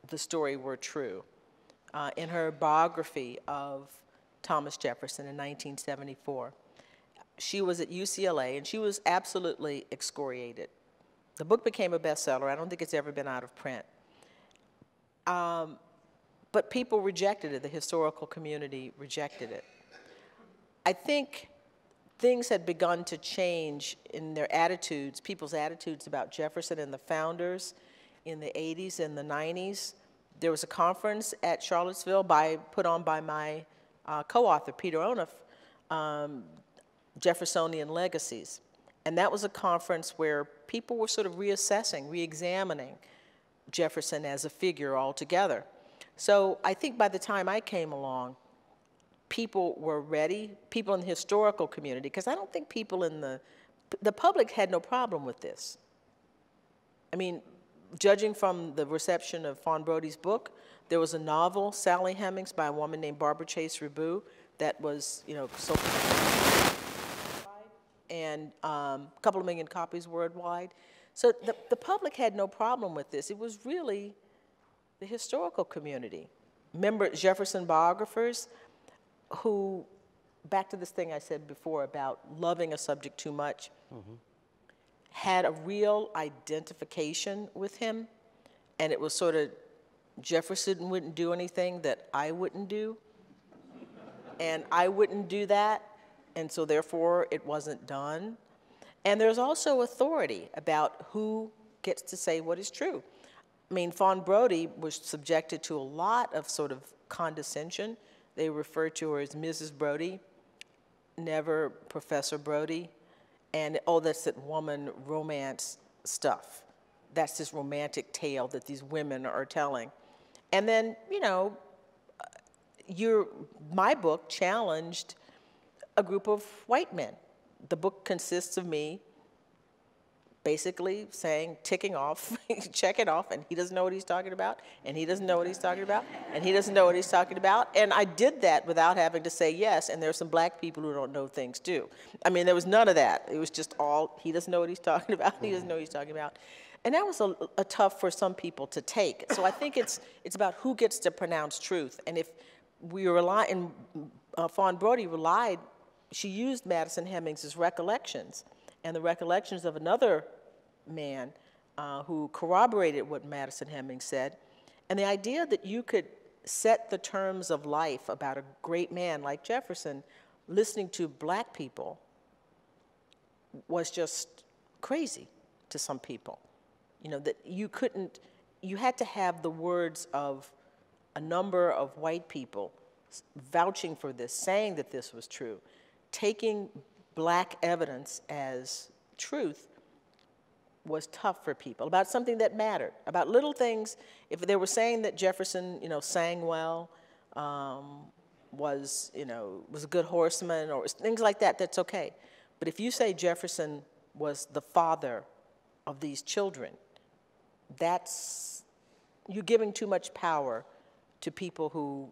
the story were true. In her biography of Thomas Jefferson in 1974. She was at UCLA, and she was absolutely excoriated. The book became a bestseller. I don't think it's ever been out of print. But people rejected it. The historical community rejected it. I think things had begun to change in their attitudes, people's attitudes about Jefferson and the founders in the 80s and the 90s. There was a conference at Charlottesville put on by my co-author, Peter Onuf, Jeffersonian Legacies. And that was a conference where people were sort of reassessing, reexamining Jefferson as a figure altogether. So I think by the time I came along, people were ready, people in the historical community, because I don't think people in the public had no problem with this. I mean, judging from the reception of Fawn Brodie's book, there was a novel, Sally Hemings, by a woman named Barbara Chase Rebou, that was, you know, so, and a couple of million copies worldwide. So the public had no problem with this. It was really the historical community. Remember Jefferson biographers who, back to this thing I said before about loving a subject too much, had a real identification with him, and it was sort of, Jefferson wouldn't do anything that I wouldn't do, and I wouldn't do that, and so therefore it wasn't done. And there's also authority about who gets to say what is true. I mean, Fawn Brodie was subjected to a lot of sort of condescension. They referred to her as Mrs. Brodie, never Professor Brodie. And, oh, that's that woman romance stuff. That's this romantic tale that these women are telling. And then, you know, my book challenged a group of white men. The book consists of me basically saying, ticking off, check it off, and he doesn't know what he's talking about, and he doesn't know what he's talking about, and he doesn't know what he's talking about. And I did that without having to say yes, and there's some black people who don't know things too. I mean, there was none of that. It was just all, he doesn't know what he's talking about, he doesn't know what he's talking about. And that was a tough for some people to take. So I think it's about who gets to pronounce truth. And if we rely, and Fawn Brodie relied, she used Madison Hemings' recollections and the recollections of another man who corroborated what Madison Hemings said. And the idea that you could set the terms of life about a great man like Jefferson listening to black people was just crazy to some people. You know, that you couldn't, you had to have the words of a number of white people vouching for this, saying that this was true, taking black evidence as truth was tough for people, about something that mattered, about little things. If they were saying that Jefferson, you know, sang well, was a good horseman, or things like that, that's okay. But if you say Jefferson was the father of these children, that's, you're giving too much power to people who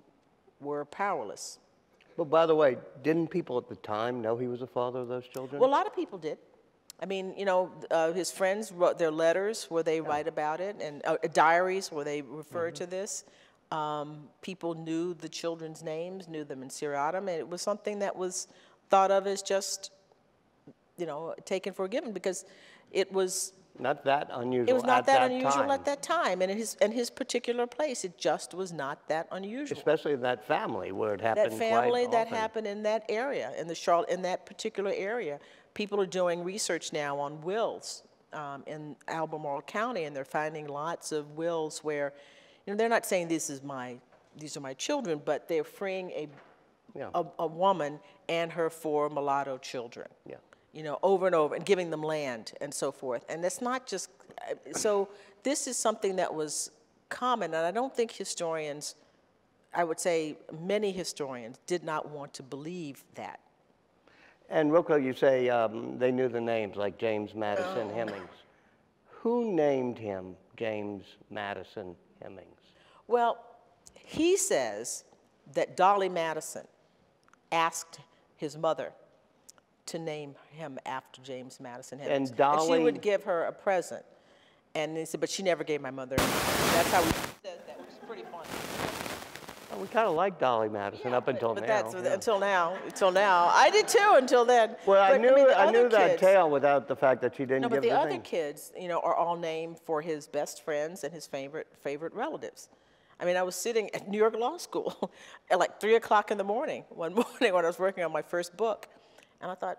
were powerless. Well, by the way, didn't people at the time know he was the father of those children? Well, a lot of people did. I mean, you know, his friends wrote their letters where they write about it, and diaries where they refer to this. People knew the children's names, knew them in seriatim, and it was something that was thought of as just, you know, taken for given, because it was not that unusual. It was not that unusual at that time, and in his particular place, it just was not that unusual. Especially in that family where it happened. That family that happened in that area, in the Charlotte, in that particular area. People are doing research now on wills in Albemarle County, and they're finding lots of wills where, you know, they're not saying this is my, these are my children, but they're freeing a woman and her four mulatto children. Yeah. You know, over and over, and giving them land and so forth. And that's not just, so this is something that was common, and I don't think historians, I would say many historians, did not want to believe that. And real quick, you say they knew the names, like James Madison Hemings. Who named him James Madison Hemings? Well, he says that Dolly Madison asked his mother to name him after James Madison Hemings. And Dolly, and she would give her a present. And he said, but she never gave my mother anything. That's how he says that, which is pretty funny. Well, we kind of like Dolly Madison up until now. I did too until then. Well, I knew that tale without the fact that she didn't give the other kids, you know, are all named for his best friends and his favorite relatives. I mean, I was sitting at New York Law School at like 3 o'clock in the morning, one morning when I was working on my first book. And I thought,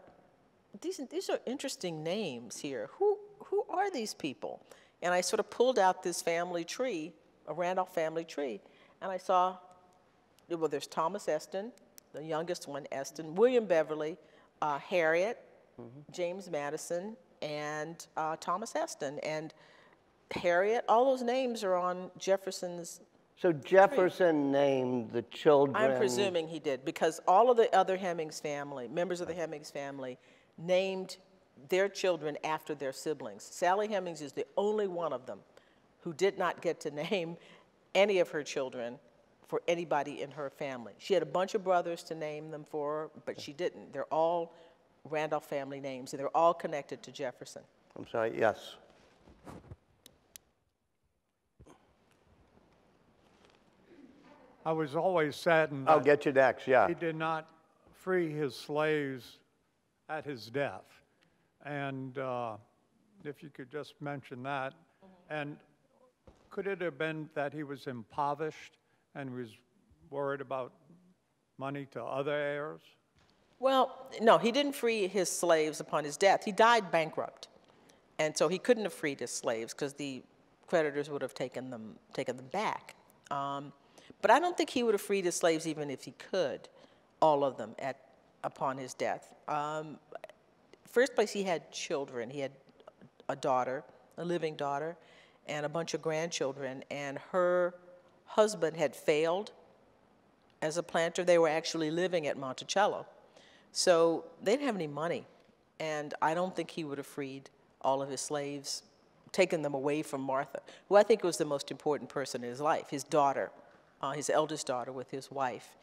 these are interesting names here. Who are these people? And I sort of pulled out this family tree, a Randolph family tree, and I saw, well, there's Thomas Eston, the youngest one, Eston, William Beverly, Harriet, James Madison, and Thomas Eston. And Harriet, all those names are on Jefferson's. So Jefferson named the children. I'm presuming he did, because all of the other Hemings family, members of the Hemings family, named their children after their siblings. Sally Hemings is the only one of them who did not get to name any of her children for anybody in her family. She had a bunch of brothers to name them for, but she didn't. They're all Randolph family names, and they're all connected to Jefferson. I'm sorry, yes. I was always saddened that he did not free his slaves at his death. And if you could just mention that. And could it have been that he was impoverished and was worried about money to other heirs? Well, no, he didn't free his slaves upon his death. He died bankrupt. And so he couldn't have freed his slaves because the creditors would have taken them back. But I don't think he would have freed his slaves even if he could, all of them, upon his death. First place, he had children. He had a daughter, a living daughter, and a bunch of grandchildren. And her husband had failed as a planter. They were actually living at Monticello. So they didn't have any money. And I don't think he would have freed all of his slaves, taken them away from Martha, who I think was the most important person in his life, his daughter. His eldest daughter with his wife.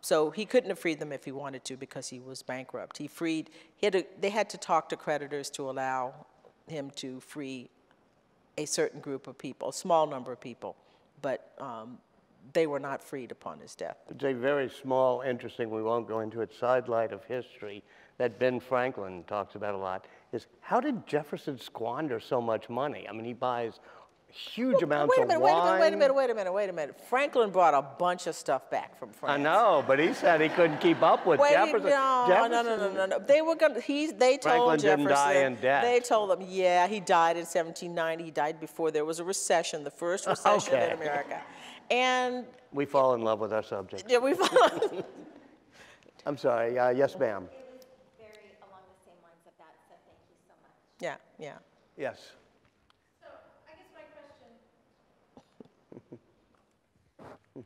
So he couldn't have freed them if he wanted to because he was bankrupt. He freed, they had to talk to creditors to allow him to free a certain group of people, a small number of people, but they were not freed upon his death. It's a very small, interesting, we won't go into it, sidelight of history that Ben Franklin talks about a lot is how did Jefferson squander so much money? I mean, he buys huge amounts of wine. Wait a minute. Franklin brought a bunch of stuff back from France. I know, but he said he couldn't keep up with Jefferson. No. They were going to, they told Franklin Jefferson. Didn't die in debt. They told him, yeah, he died in 1790. He died before there was a recession, the first recession in America. And we fall in love with our subject. Yeah, we fall in love. I'm sorry. Yes, ma'am. It was very along the same lines of that, so thank you so much. Yeah. Yes.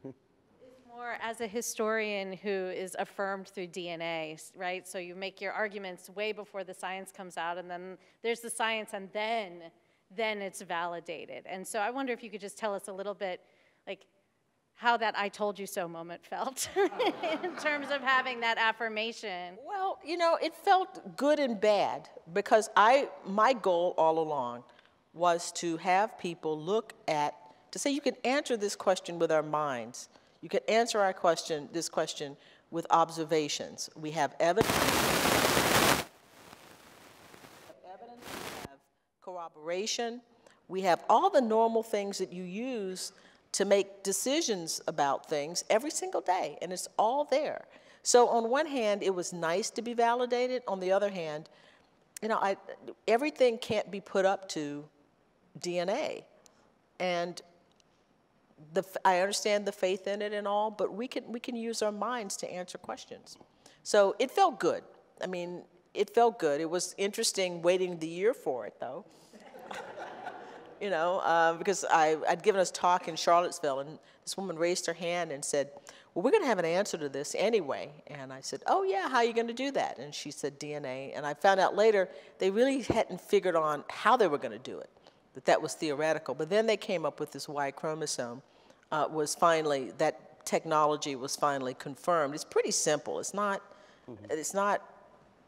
Is Wetmore as a historian who is affirmed through DNA, right? So you make your arguments way before the science comes out, and then there's the science, and then it's validated. And so I wonder if you could just tell us a little bit, like, how that I told you so moment felt in terms of having that affirmation. Well, you know, it felt good and bad, because my goal all along was to have people look at, to say you can answer this question with our minds. You can answer our question, this question, with observations. We have evidence, we have corroboration, we have all the normal things that you use to make decisions about things every single day, and it's all there. So on one hand, it was nice to be validated. On the other hand, you know, everything can't be put up to DNA. And I understand the faith in it and all, but we can use our minds to answer questions. So it felt good. I mean, it felt good. It was interesting waiting the year for it, though. You know, because I'd given a talk in Charlottesville, and this woman raised her hand and said, well, we're going to have an answer to this anyway. And I said, oh, yeah, how are you going to do that? And she said, DNA. And I found out later they really hadn't figured on how they were going to do it, that was theoretical. But then they came up with this Y chromosome, that technology was finally confirmed. It's pretty simple. It's not, it's not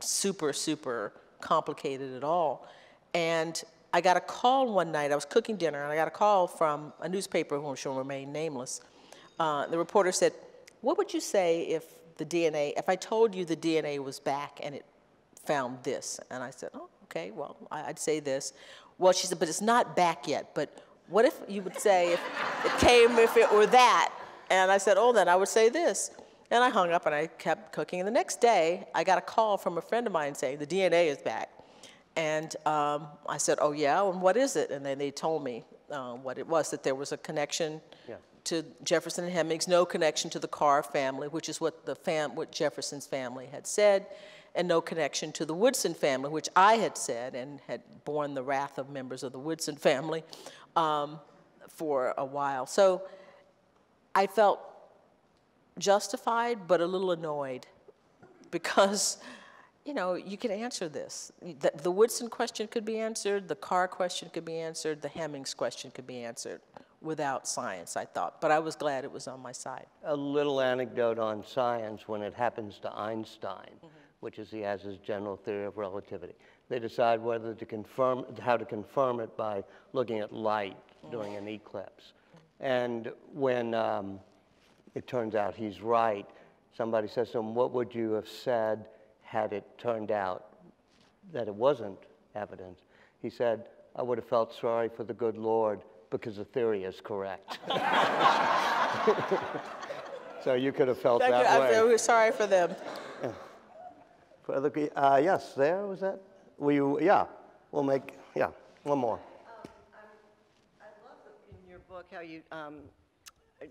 super, super complicated at all. And I got a call one night. I was cooking dinner, and I got a call from a newspaper who shall remain nameless. The reporter said, what would you say if the DNA, if I told you the DNA was back and it found this? And I said, oh, okay, well, I'd say this. Well, she said, but it's not back yet. But what if you would say if it came, if it were that? And I said, oh, then I would say this. And I hung up, and I kept cooking. And the next day, I got a call from a friend of mine saying, the DNA is back. And I said, oh, yeah, and what is it? And then they told me what it was, that there was a connection to Jefferson and Hemings, no connection to the Carr family, which is what what Jefferson's family had said, and no connection to the Woodson family, which I had said and had borne the wrath of members of the Woodson family for a while. So I felt justified, but a little annoyed, because you know, you can answer this. The Woodson question could be answered, the Carr question could be answered, the Hemings question could be answered without science, I thought. But I was glad it was on my side. A little anecdote on science when it happens to Einstein, which is he has his general theory of relativity. They decide whether to confirm, how to confirm it by looking at light during an eclipse. And when it turns out he's right, somebody says to him, what would you have said had it turned out that it wasn't evidence? He said, I would have felt sorry for the good Lord because the theory is correct. So you could have felt that way. I feel sorry for them. For other people, yes, there was that. Will you, yeah, we'll make, yeah, one more. I love in your book how you,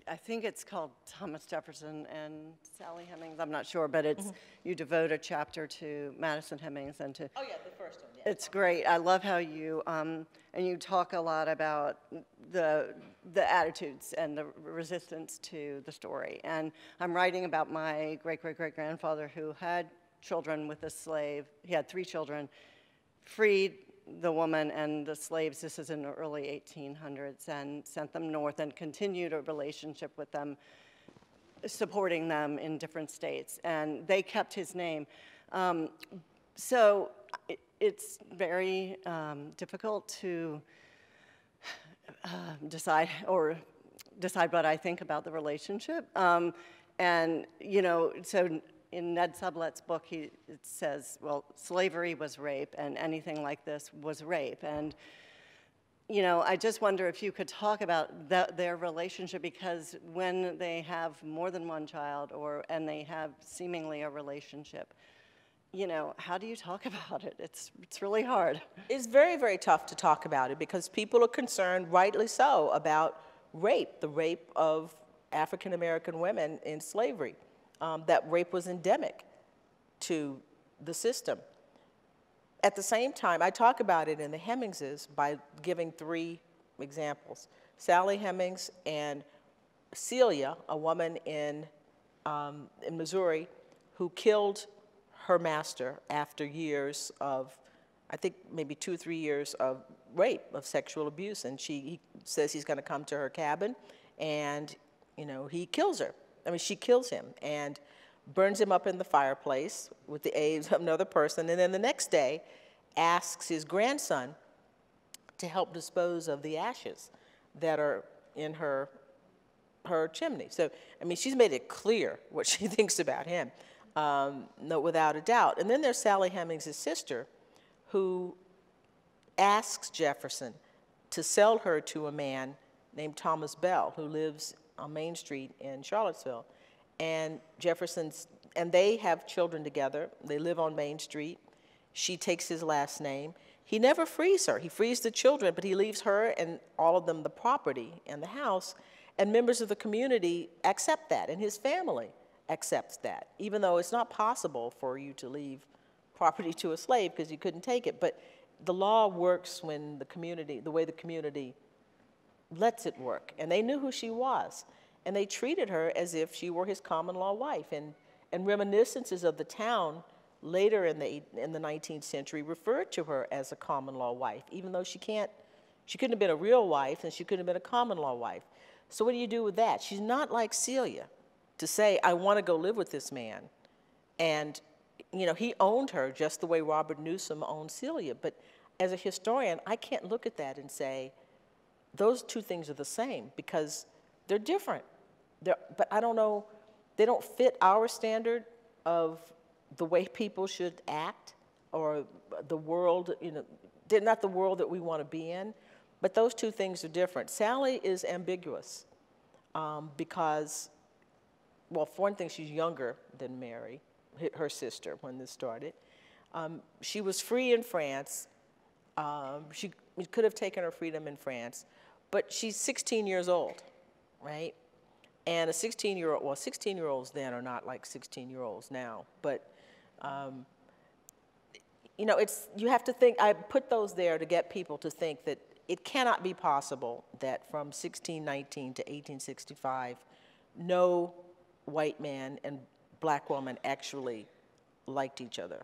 I think it's called Thomas Jefferson and Sally Hemings, I'm not sure, but it's, you devote a chapter to Madison Hemings and to... Oh, yeah, the first one, yeah. It's great. I love how you, and you talk a lot about the attitudes and the resistance to the story. And I'm writing about my great-great-great-grandfather who had children with a slave. He had 3 children, freed the woman and the slaves, this is in the early 1800s, and sent them north and continued a relationship with them, supporting them in different states. And they kept his name. So it's very difficult to decide what I think about the relationship. And, you know, so in Ned Sublett's book, it says, well, slavery was rape, and anything like this was rape. And, you know, I just wonder if you could talk about their relationship, because when they have more than one child, and they have seemingly a relationship, you know, how do you talk about it? It's really hard. It's very, very tough to talk about it, because people are concerned, rightly so, about rape, the rape of African-American women in slavery. That rape was endemic to the system. At the same time, I talk about it in the Hemingses by giving 3 examples. Sally Hemings and Celia, a woman in Missouri, who killed her master after years of, I think maybe 2 or 3 years of rape, of sexual abuse, and he says he's going to come to her cabin, and he kills her. I mean, she kills him and burns him up in the fireplace with the aid of another person, and then the next day asks his grandson to help dispose of the ashes that are in her chimney. So, I mean, she's made it clear what she thinks about him, no, without a doubt. And then there's Sally Hemings' sister, who asks Jefferson to sell her to a man named Thomas Bell, who lives on Main Street in Charlottesville. And they have children together. They live on Main Street. She takes his last name. He never frees her. He frees the children, but he leaves her and all of them the property and the house. And members of the community accept that, and his family accepts that, even though it's not possible for you to leave property to a slave because you couldn't take it. But the law works when the community, the way the community lets it work. And they knew who she was, and they treated her as if she were his common law wife. And reminiscences of the town later in the 19th century referred to her as a common law wife, even though she couldn't have been a real wife, and she couldn't have been a common law wife. So what do you do with that? She's not like Celia to say, I want to go live with this man. And, he owned her just the way Robert Newsom owned Celia. But as a historian, I can't look at that and say, those two things are the same, because they're different. But I don't know, they don't fit our standard of the way people should act, or the world, they're not the world that we want to be in. But those two things are different. Sally is ambiguous because, well, for one thing, she's younger than Mary, her sister, when this started. She was free in France. She could have taken her freedom in France, but she's 16 years old, right? And a 16-year-old, well, 16-year-olds then are not like 16-year-olds now, but you have to think, I put those there to get people to think that it cannot be possible that from 1619 to 1865, no white man and black woman actually liked each other.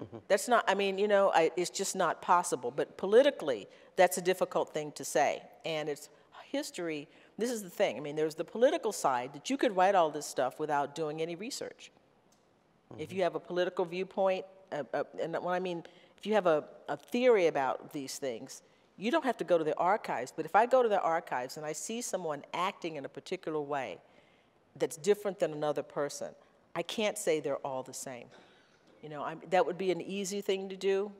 Mm-hmm. That's not, it's just not possible. But politically, that's a difficult thing to say. And it's history, this is the thing. There's the political side that you could write all this stuff without doing any research. Mm-hmm. If you have a political viewpoint, and what I mean, if you have a theory about these things, you don't have to go to the archives, but if I go to the archives and I see someone acting in a particular way that's different than another person, I can't say they're all the same. That would be an easy thing to do,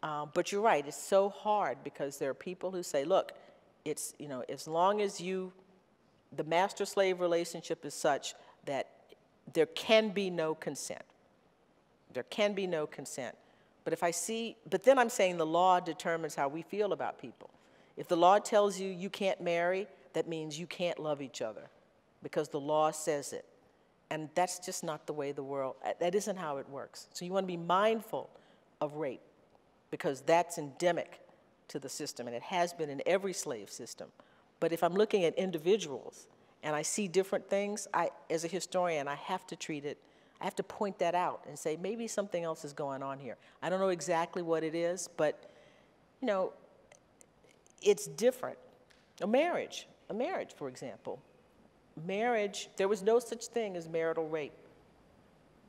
but you're right, it's so hard because there are people who say, look, it's, as long as the master-slave relationship is such that there can be no consent. There can be no consent. But if I see, but then I'm saying the law determines how we feel about people. If the law tells you you can't marry, that means you can't love each other because the law says it. And that's just not the way the world, that isn't how it works. So you want to be mindful of rape because that's endemic to the system, and it has been in every slave system. But if I'm looking at individuals and I see different things, as a historian, I have to treat it, I have to point that out and say, maybe something else is going on here. I don't know exactly what it is, but, it's different. A marriage, for example. Marriage, there was no such thing as marital rape,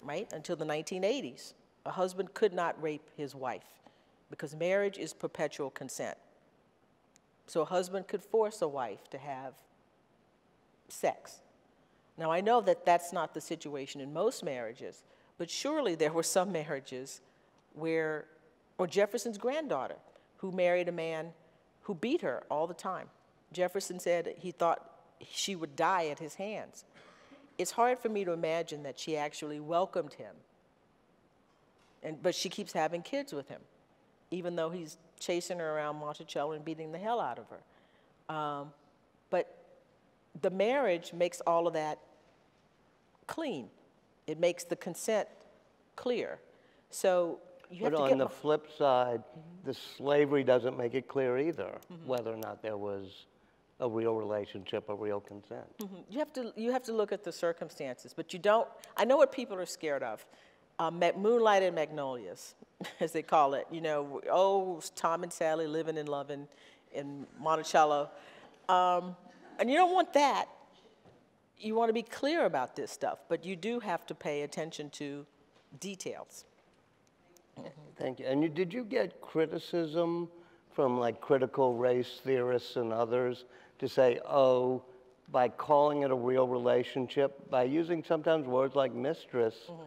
right, until the 1980s. A husband could not rape his wife because marriage is perpetual consent. So a husband could force a wife to have sex. Now, I know that that's not the situation in most marriages, but surely there were some marriages where, or Jefferson's granddaughter, who married a man who beat her all the time. Jefferson said he thought she would die at his hands. It's hard for me to imagine that she actually welcomed him, but she keeps having kids with him, even though he's chasing her around Monticello and beating the hell out of her. The marriage makes all of that clean. It makes the consent clear. So you have to get... But on the flip side, the slavery doesn't make it clear either, whether or not there was a real relationship, a real consent. Mm-hmm. You have to look at the circumstances, but you don't. I know what people are scared of. Moonlight and Magnolias, as they call it. You know, oh, Tom and Sally living and loving in Monticello. And you don't want that. You want to be clear about this stuff, but you do have to pay attention to details. Mm-hmm. Thank you. And did you get criticism from like critical race theorists and others to say, oh, by calling it a real relationship, by using sometimes words like mistress, mm-hmm.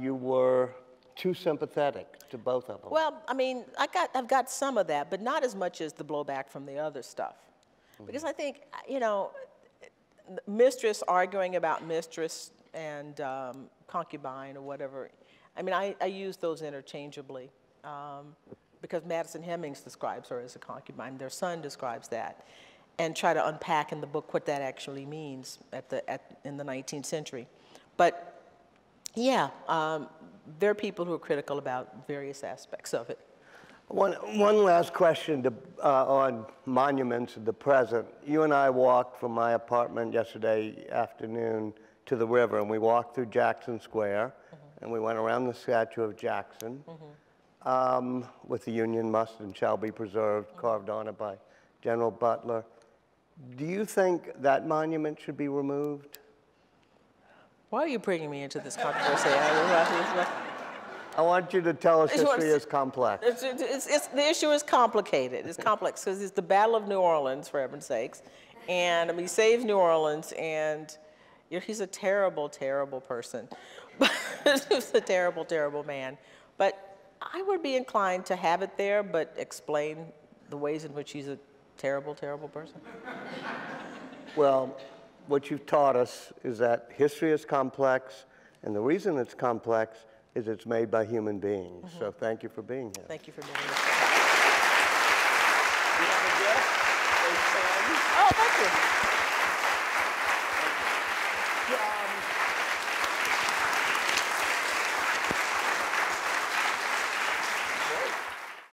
You were too sympathetic to both of them? Well, I mean, I've got some of that, but not as much as the blowback from the other stuff. Mm-hmm. Because I think, you know, mistress, arguing about mistress and concubine or whatever, I mean, I use those interchangeably because Madison Hemings describes her as a concubine. Their son describes that, and try to unpack in the book what that actually means in the 19th century. But yeah, there are people who are critical about various aspects of it. One last question to, on monuments of the present. You and I walked from my apartment yesterday afternoon to the river, and we walked through Jackson Square, mm-hmm. and we went around the statue of Jackson mm-hmm. With the Union must and shall be preserved, mm-hmm. carved on it by General Butler. Do you think that monument should be removed? Why are you bringing me into this controversy? I want you to tell us history is complex. The issue is complicated. It's complex because it's the Battle of New Orleans, for heaven's sakes. And I mean, he saves New Orleans, and you know, he's a terrible, terrible person. He's a terrible, terrible man. But I would be inclined to have it there, but explain the ways in which he's a terrible, terrible person. Well, what you've taught us is that history is complex, and the reason it's complex is it's made by human beings. Mm-hmm. So thank you for being here. Thank you for being here. We have a gift. Oh, thank you.